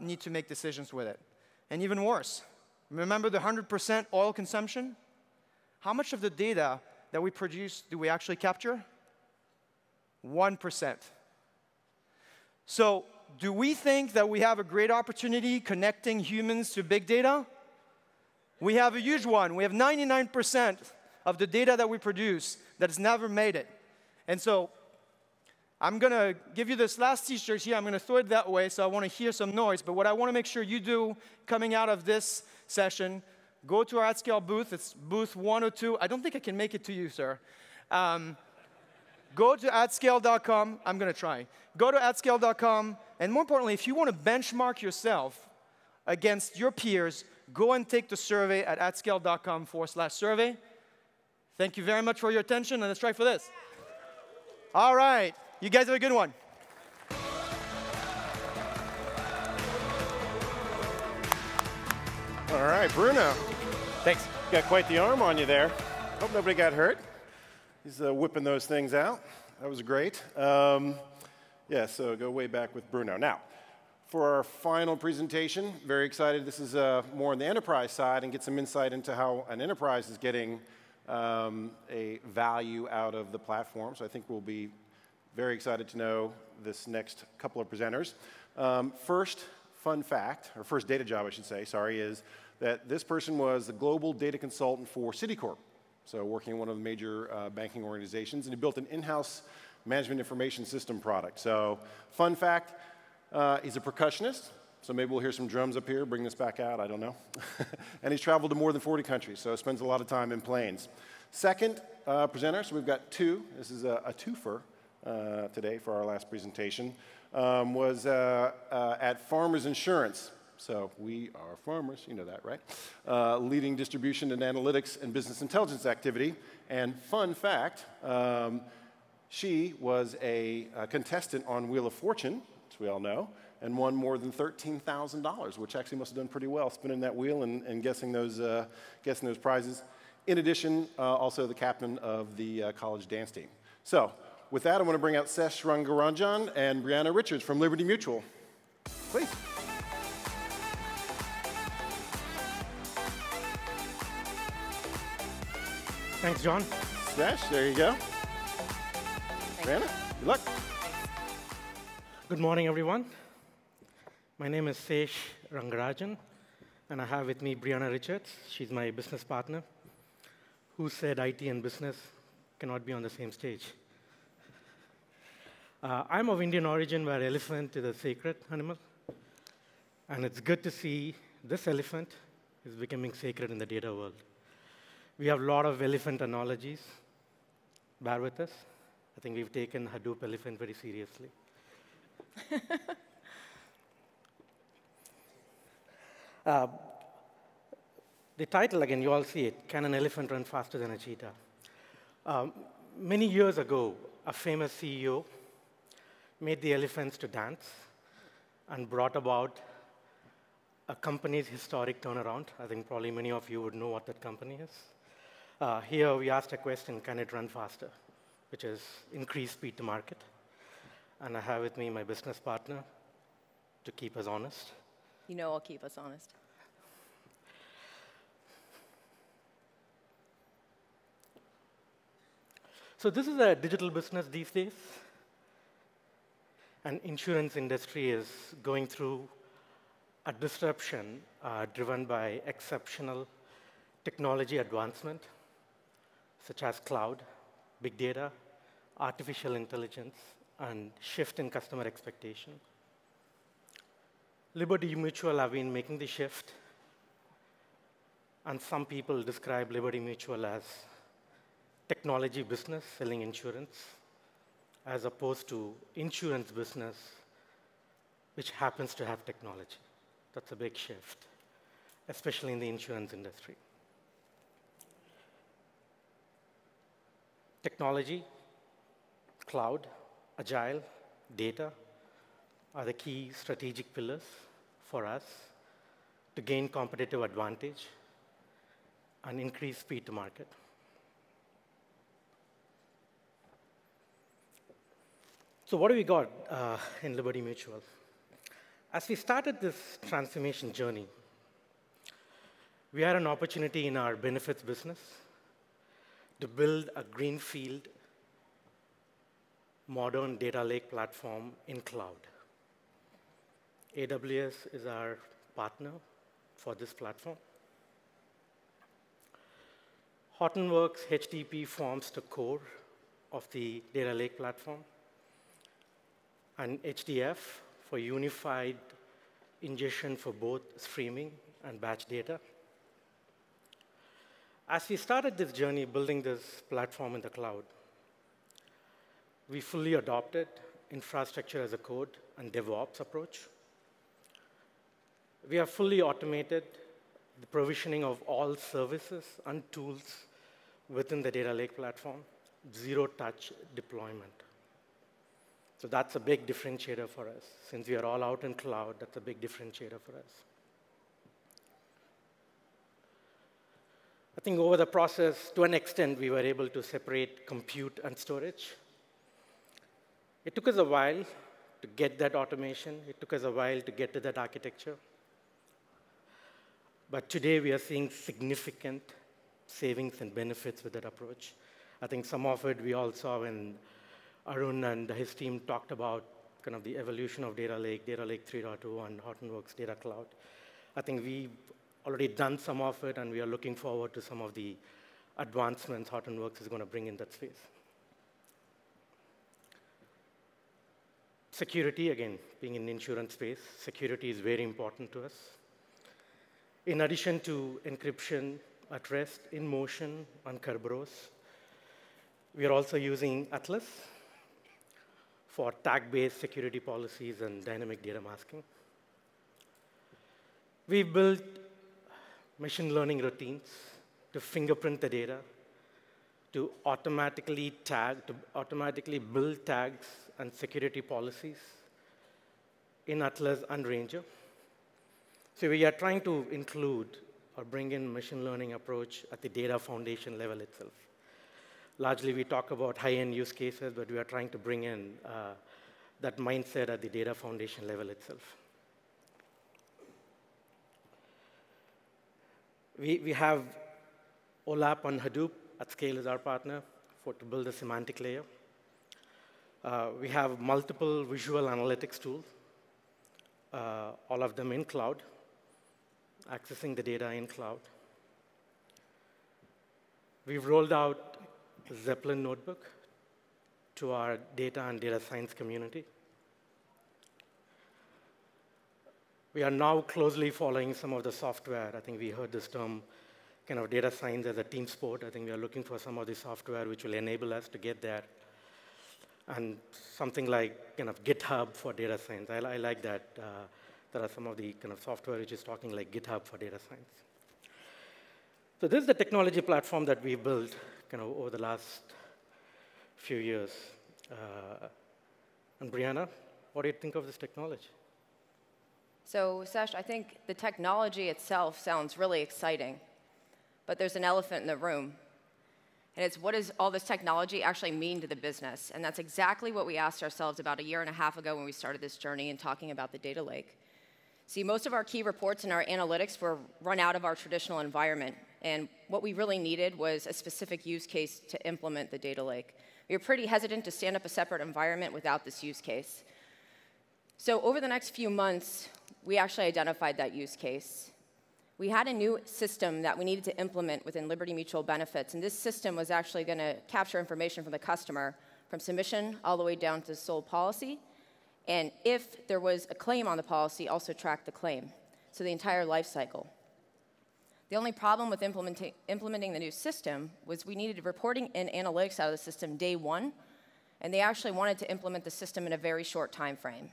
need to make decisions with it. And even worse, remember the 100% oil consumption? How much of the data that we produce do we actually capture? 1%. So do we think that we have a great opportunity connecting humans to big data? We have a huge one. We have 99% of the data that we produce that has never made it. And so I'm going to give you this last T-shirt here. I'm going to throw it that way, so I want to hear some noise. But what I want to make sure you do coming out of this session, go to our at-scale booth. It's booth 102. I don't think I can make it to you, sir. Go to atscale.com. I'm going to try. Go to atscale.com. And more importantly, if you want to benchmark yourself against your peers, go and take the survey at atscale.com/survey. Thank you very much for your attention, and let's try for this. All right. You guys have a good one. All right, Bruno. Thanks. Got quite the arm on you there. Hope nobody got hurt. He's whipping those things out. That was great. Yeah, so go way back with Bruno. Now, for our final presentation, very excited. This is more on the enterprise side and get some insight into how an enterprise is getting a value out of the platform. So I think we'll be very excited to know this next couple of presenters. First fun fact, or first data job I should say, sorry, is that this person was the global data consultant for Citicorp, so working in one of the major banking organizations, and he built an in-house management information system product. So fun fact, he's a percussionist, so maybe we'll hear some drums up here, bring this back out, I don't know. And he's traveled to more than 40 countries, so spends a lot of time in planes. Second presenter, so we've got two, this is a twofer. Today for our last presentation, was at Farmers Insurance. So we are farmers, you know that, right? Leading distribution and analytics and business intelligence activity. And fun fact, she was a contestant on Wheel of Fortune, which we all know, and won more than $13,000, which actually must have done pretty well, spinning that wheel and guessing those prizes. In addition, also the captain of the college dance team. So, with that, I want to bring out Sesh Rangaranjan and Brianna Richards from Liberty Mutual. Please. Thanks, John. Sesh, there you go. Thanks. Brianna, good luck. Good morning, everyone. My name is Sesh Rangaranjan, and I have with me Brianna Richards. She's my business partner. Who said IT and business cannot be on the same stage? I'm of Indian origin, where elephant is a sacred animal. And it's good to see this elephant is becoming sacred in the data world. We have a lot of elephant analogies. Bear with us. I think we've taken Hadoop elephant very seriously. The title, again, you all see it. Can an elephant run faster than a cheetah? Many years ago, a famous CEO made the elephants to dance and brought about a company's historic turnaround. I think probably many of you would know what that company is. Here we asked a question, can it run faster? Which is increase speed to market. And I have with me my business partner to keep us honest. You know I'll keep us honest. So this is a digital business these days. And insurance industry is going through a disruption driven by exceptional technology advancement, such as cloud, big data, artificial intelligence, and shift in customer expectation. Liberty Mutual have been making the shift, and some people describe Liberty Mutual as technology business selling insurance, as opposed to insurance business, which happens to have technology. That's a big shift, especially in the insurance industry. Technology, cloud, agile, data are the key strategic pillars for us to gain competitive advantage and increase speed to market. So what do we got in Liberty Mutual? As we started this transformation journey, we had an opportunity in our benefits business to build a greenfield modern data lake platform in cloud. AWS is our partner for this platform. Hortonworks HDP forms the core of the data lake platform. And HDF for unified ingestion for both streaming and batch data. As we started this journey building this platform in the cloud, we fully adopted infrastructure as a code and DevOps approach. We have fully automated the provisioning of all services and tools within the data lake platform, zero-touch deployment. So that's a big differentiator for us. Since we are all out in cloud, that's a big differentiator for us. I think over the process, to an extent, we were able to separate compute and storage. It took us a while to get that automation. It took us a while to get to that architecture. But today, we are seeing significant savings and benefits with that approach. I think some of it we all saw in Arun and his team talked about kind of the evolution of Data Lake 3.2, and Hortonworks Data Cloud. I think we've already done some of it, and we are looking forward to some of the advancements Hortonworks is going to bring in that space. Security, again, being in the insurance space, security is very important to us. In addition to encryption at rest, in motion, on Kerberos, we are also using Atlas for tag-based security policies and dynamic data masking. We built machine learning routines to fingerprint the data, to automatically tag, to automatically build tags and security policies in Atlas and Ranger. So we are trying to include or bring in machine learning approach at the data foundation level itself. Largely, we talk about high-end use cases, but we are trying to bring in that mindset at the data foundation level itself. We have OLAP on Hadoop at scale as our partner to build a semantic layer. We have multiple visual analytics tools, all of them in cloud, accessing the data in cloud. We've rolled out Zeppelin notebook to our data and data science community. We are now closely following some of the software. I think we heard this term, kind of data science as a team sport. I think we are looking for some of the software which will enable us to get there. And something like kind of GitHub for data science. I like that. There are some of the kind of software which is talking like GitHub for data science. So this is the technology platform that we built kind of over the last few years. And Brianna, what do you think of this technology? So Sash, I think the technology itself sounds really exciting, but there's an elephant in the room. And it's what does all this technology actually mean to the business? And that's exactly what we asked ourselves about a year and a half ago when we started this journey and talking about the data lake. See, most of our key reports and our analytics were run out of our traditional environment. And what we really needed was a specific use case to implement the data lake. We were pretty hesitant to stand up a separate environment without this use case. So over the next few months, we actually identified that use case. We had a new system that we needed to implement within Liberty Mutual Benefits. And this system was actually going to capture information from the customer, from submission all the way down to the sole policy. And if there was a claim on the policy, also track the claim, so the entire life cycle. The only problem with implementing the new system was we needed reporting and analytics out of the system day one, and they actually wanted to implement the system in a very short time frame.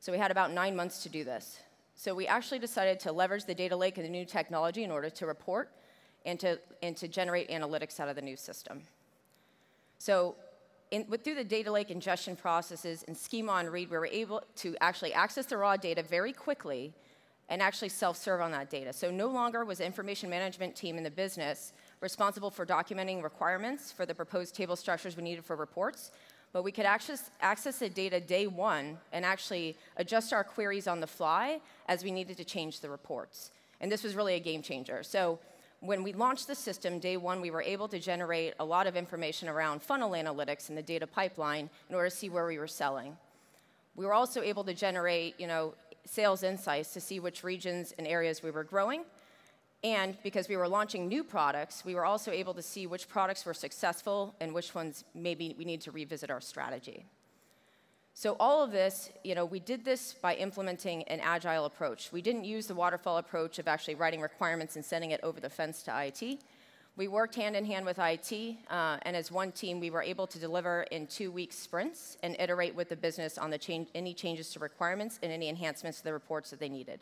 So we had about 9 months to do this. So we actually decided to leverage the data lake and the new technology in order to report and to generate analytics out of the new system. So through the data lake ingestion processes and schema on read, we were able to actually access the raw data very quickly and actually self-serve on that data. So no longer was the information management team in the business responsible for documenting requirements for the proposed table structures we needed for reports, but we could access the data day one and actually adjust our queries on the fly as we needed to change the reports. And this was really a game changer. So when we launched the system, day one, we were able to generate a lot of information around funnel analytics in the data pipeline in order to see where we were selling. We were also able to generate, sales insights to see which regions and areas we were growing. And because we were launching new products, we were also able to see which products were successful and which ones maybe we need to revisit our strategy. So all of this, we did this by implementing an agile approach. We didn't use the waterfall approach of actually writing requirements and sending it over the fence to IT. We worked hand in hand with IT, and as one team, we were able to deliver in 2-week sprints and iterate with the business on the any changes to requirements and any enhancements to the reports that they needed.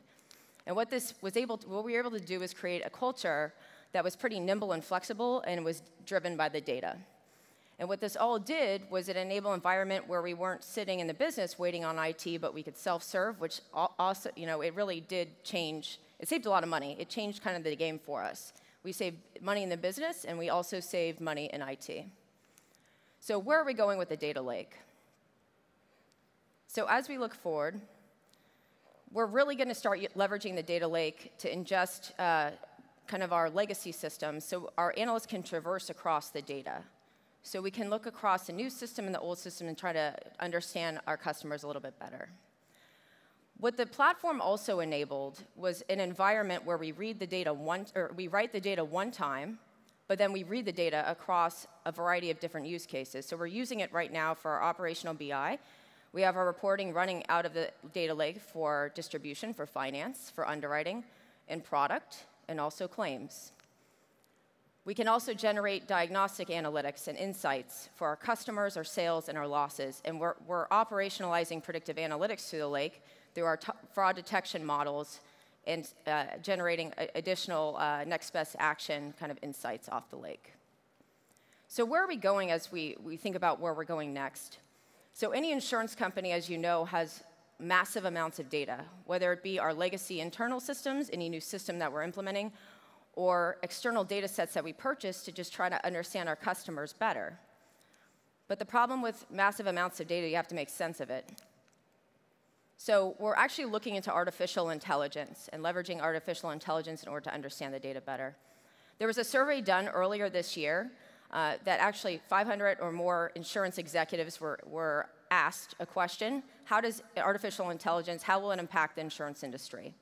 And what this was what we were able to do is create a culture that was pretty nimble and flexible and was driven by the data. And what this all did was it enabled an environment where we weren't sitting in the business waiting on IT, but we could self-serve, which also, it really did change. It saved a lot of money. It changed kind of the game for us. We saved money in the business, and we also saved money in IT. So where are we going with the data lake? So as we look forward, we're really going to start leveraging the data lake to ingest kind of our legacy systems so our analysts can traverse across the data. So we can look across the new system and the old system and try to understand our customers a little bit better. What the platform also enabled was an environment where we read the data we write the data one time, but then we read the data across a variety of different use cases. So we're using it right now for our operational BI. We have our reporting running out of the data lake for distribution, for finance, for underwriting, and product, and also claims. We can also generate diagnostic analytics and insights for our customers, our sales, and our losses. And we're operationalizing predictive analytics through the lake through our fraud detection models and generating additional next best action kind of insights off the lake. So where are we going as we think about where we're going next? So any insurance company, as you know, has massive amounts of data, whether it be our legacy internal systems, any new system that we're implementing, or external data sets that we purchase to just try to understand our customers better. But the problem with massive amounts of data, you have to make sense of it. So we're actually looking into artificial intelligence and leveraging artificial intelligence in order to understand the data better. There was a survey done earlier this year that actually 500 or more insurance executives were asked a question: how does artificial intelligence, how will it impact the insurance industry?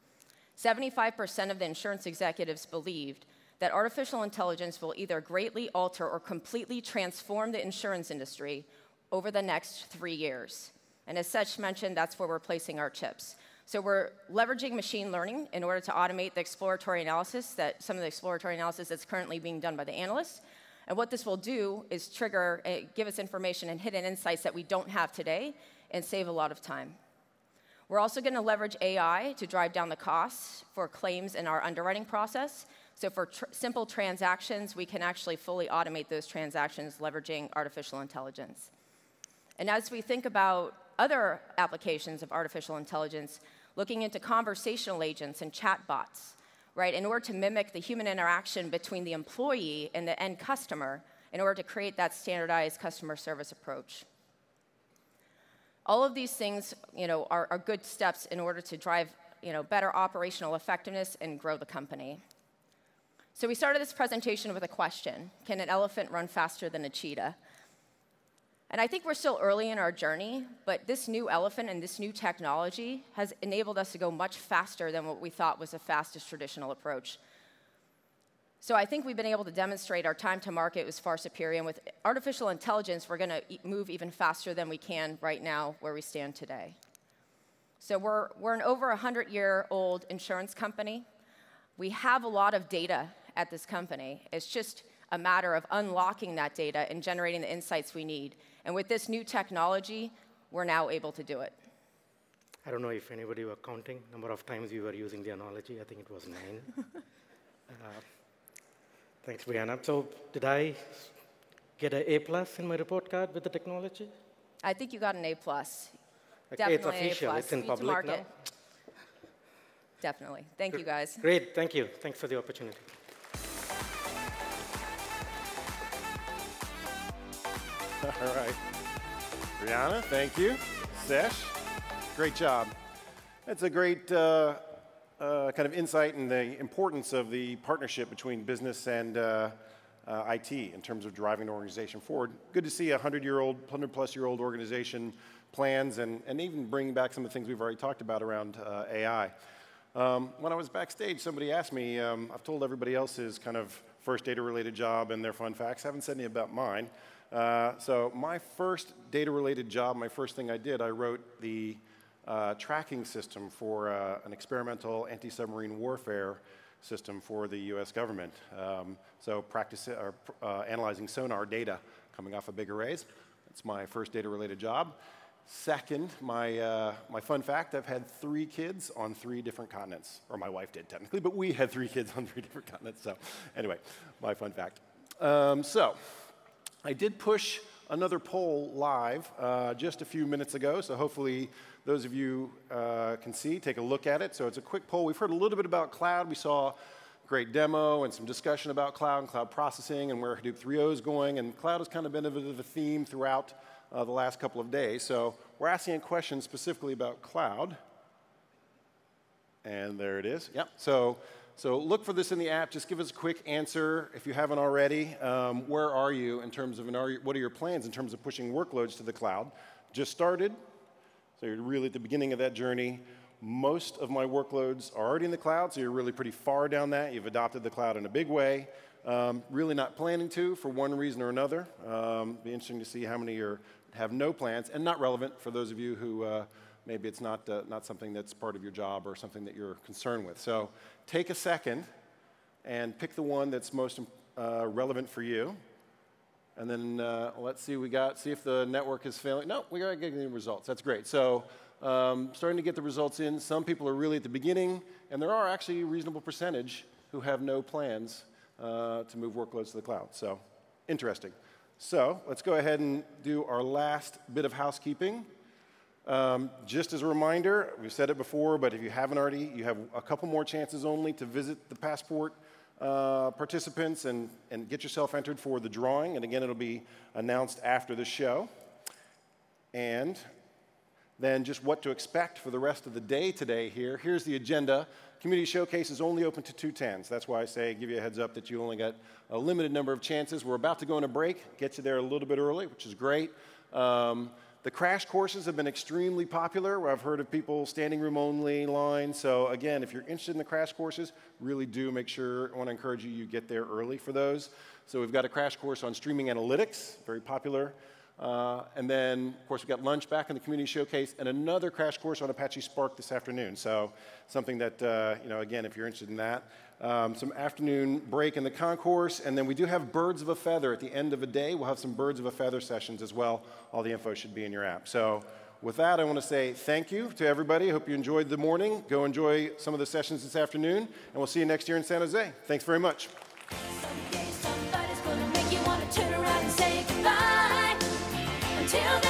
75% of the insurance executives believed that artificial intelligence will either greatly alter or completely transform the insurance industry over the next 3 years. And as such mentioned, that's where we're placing our chips. So we're leveraging machine learning in order to automate the exploratory analysis, some of the exploratory analysis that's currently being done by the analysts. And what this will do is trigger, give us information and hidden insights that we don't have today and save a lot of time. We're also going to leverage AI to drive down the costs for claims in our underwriting process. So for simple transactions, we can actually fully automate those transactions leveraging artificial intelligence. And as we think about other applications of artificial intelligence, looking into conversational agents and chatbots, right, in order to mimic the human interaction between the employee and the end customer in order to create that standardized customer service approach. All of these things, are good steps in order to drive, better operational effectiveness and grow the company. So we started this presentation with a question: can an elephant run faster than a cheetah? And I think we're still early in our journey, but this new elephant and this new technology has enabled us to go much faster than what we thought was the fastest traditional approach. So I think we've been able to demonstrate our time to market was far superior, and with artificial intelligence, we're going to move even faster than we can right now where we stand today. So we're an over 100-year-old insurance company. We have a lot of data at this company. It's just a matter of unlocking that data and generating the insights we need. And with this new technology, we're now able to do it. I don't know if anybody were counting the number of times you were using the analogy. I think it was 9. Thanks, Brianna. So did I get an A+ in my report card with the technology? I think you got an A+. Okay, definitely it's official. It's in public now. Definitely. Thank you, guys. Great. Thank you. Thanks for the opportunity. All right. Brianna, thank you. Sesh, great job. That's a great kind of insight in the importance of the partnership between business and IT in terms of driving the organization forward. Good to see a 100-plus-year-old organization plans and even bringing back some of the things we've already talked about around AI. When I was backstage, somebody asked me, I've told everybody else's kind of first data-related job and their fun facts. I haven't said any about mine. So my first data-related job, my first thing I did, I wrote the tracking system for an experimental anti-submarine warfare system for the U.S. government. So analyzing sonar data coming off of big arrays. That's my first data-related job. Second, my fun fact, I've had 3 kids on 3 different continents. Or my wife did, technically, but we had 3 kids on 3 different continents. So anyway, my fun fact. So I did push another poll live just a few minutes ago, so hopefully those of you can see, take a look at it. So it's a quick poll. We've heard a little bit about cloud. We saw a great demo and some discussion about cloud and cloud processing and where Hadoop 3.0 is going, and cloud has kind of been a bit of a theme throughout the last couple of days. So we're asking a question specifically about cloud. And there it is. Yep. So look for this in the app. Just give us a quick answer if you haven't already. Where are you in terms of, what are your plans in terms of pushing workloads to the cloud? Just started, so you're really at the beginning of that journey. Most of my workloads are already in the cloud, so you're really pretty far down that. You've adopted the cloud in a big way. Really not planning to for one reason or another. Be interesting to see how many have no plans, and not relevant for those of you who maybe it's not something that's part of your job or something that you're concerned with. So take a second and pick the one that's most relevant for you. And then let's see see if the network is failing. No, we aren't getting any results. That's great. So starting to get the results in. Some people are really at the beginning, and there are actually a reasonable percentage who have no plans to move workloads to the cloud. So interesting. So let's go ahead and do our last bit of housekeeping. Just as a reminder, we've said it before, but if you haven't already, you have a couple more chances only to visit the Passport participants and get yourself entered for the drawing. And again, it'll be announced after the show. And then just what to expect for the rest of the day today here. Here's the agenda. Community Showcase is only open to 2:10s. That's why I say give you a heads up that you only got a limited number of chances. We're about to go on a break, get you there a little bit early, which is great. The crash courses have been extremely popular. I've heard of people standing room only line. So again, if you're interested in the crash courses, really do make sure, I want to encourage you, you get there early for those. So we've got a crash course on streaming analytics, very popular. And then, of course, we've got lunch back in the Community Showcase and another crash course on Apache Spark this afternoon. So something that, you know, again, if you're interested in that. Some afternoon break in the concourse. And then we do have Birds of a Feather at the end of the day. We'll have some Birds of a Feather sessions as well. All the info should be in your app. So with that, I want to say thank you to everybody. I hope you enjoyed the morning. Go enjoy some of the sessions this afternoon. And we'll see you next year in San Jose. Thanks very much. Someday somebody's gonna make you want to turn around and say goodbye. Till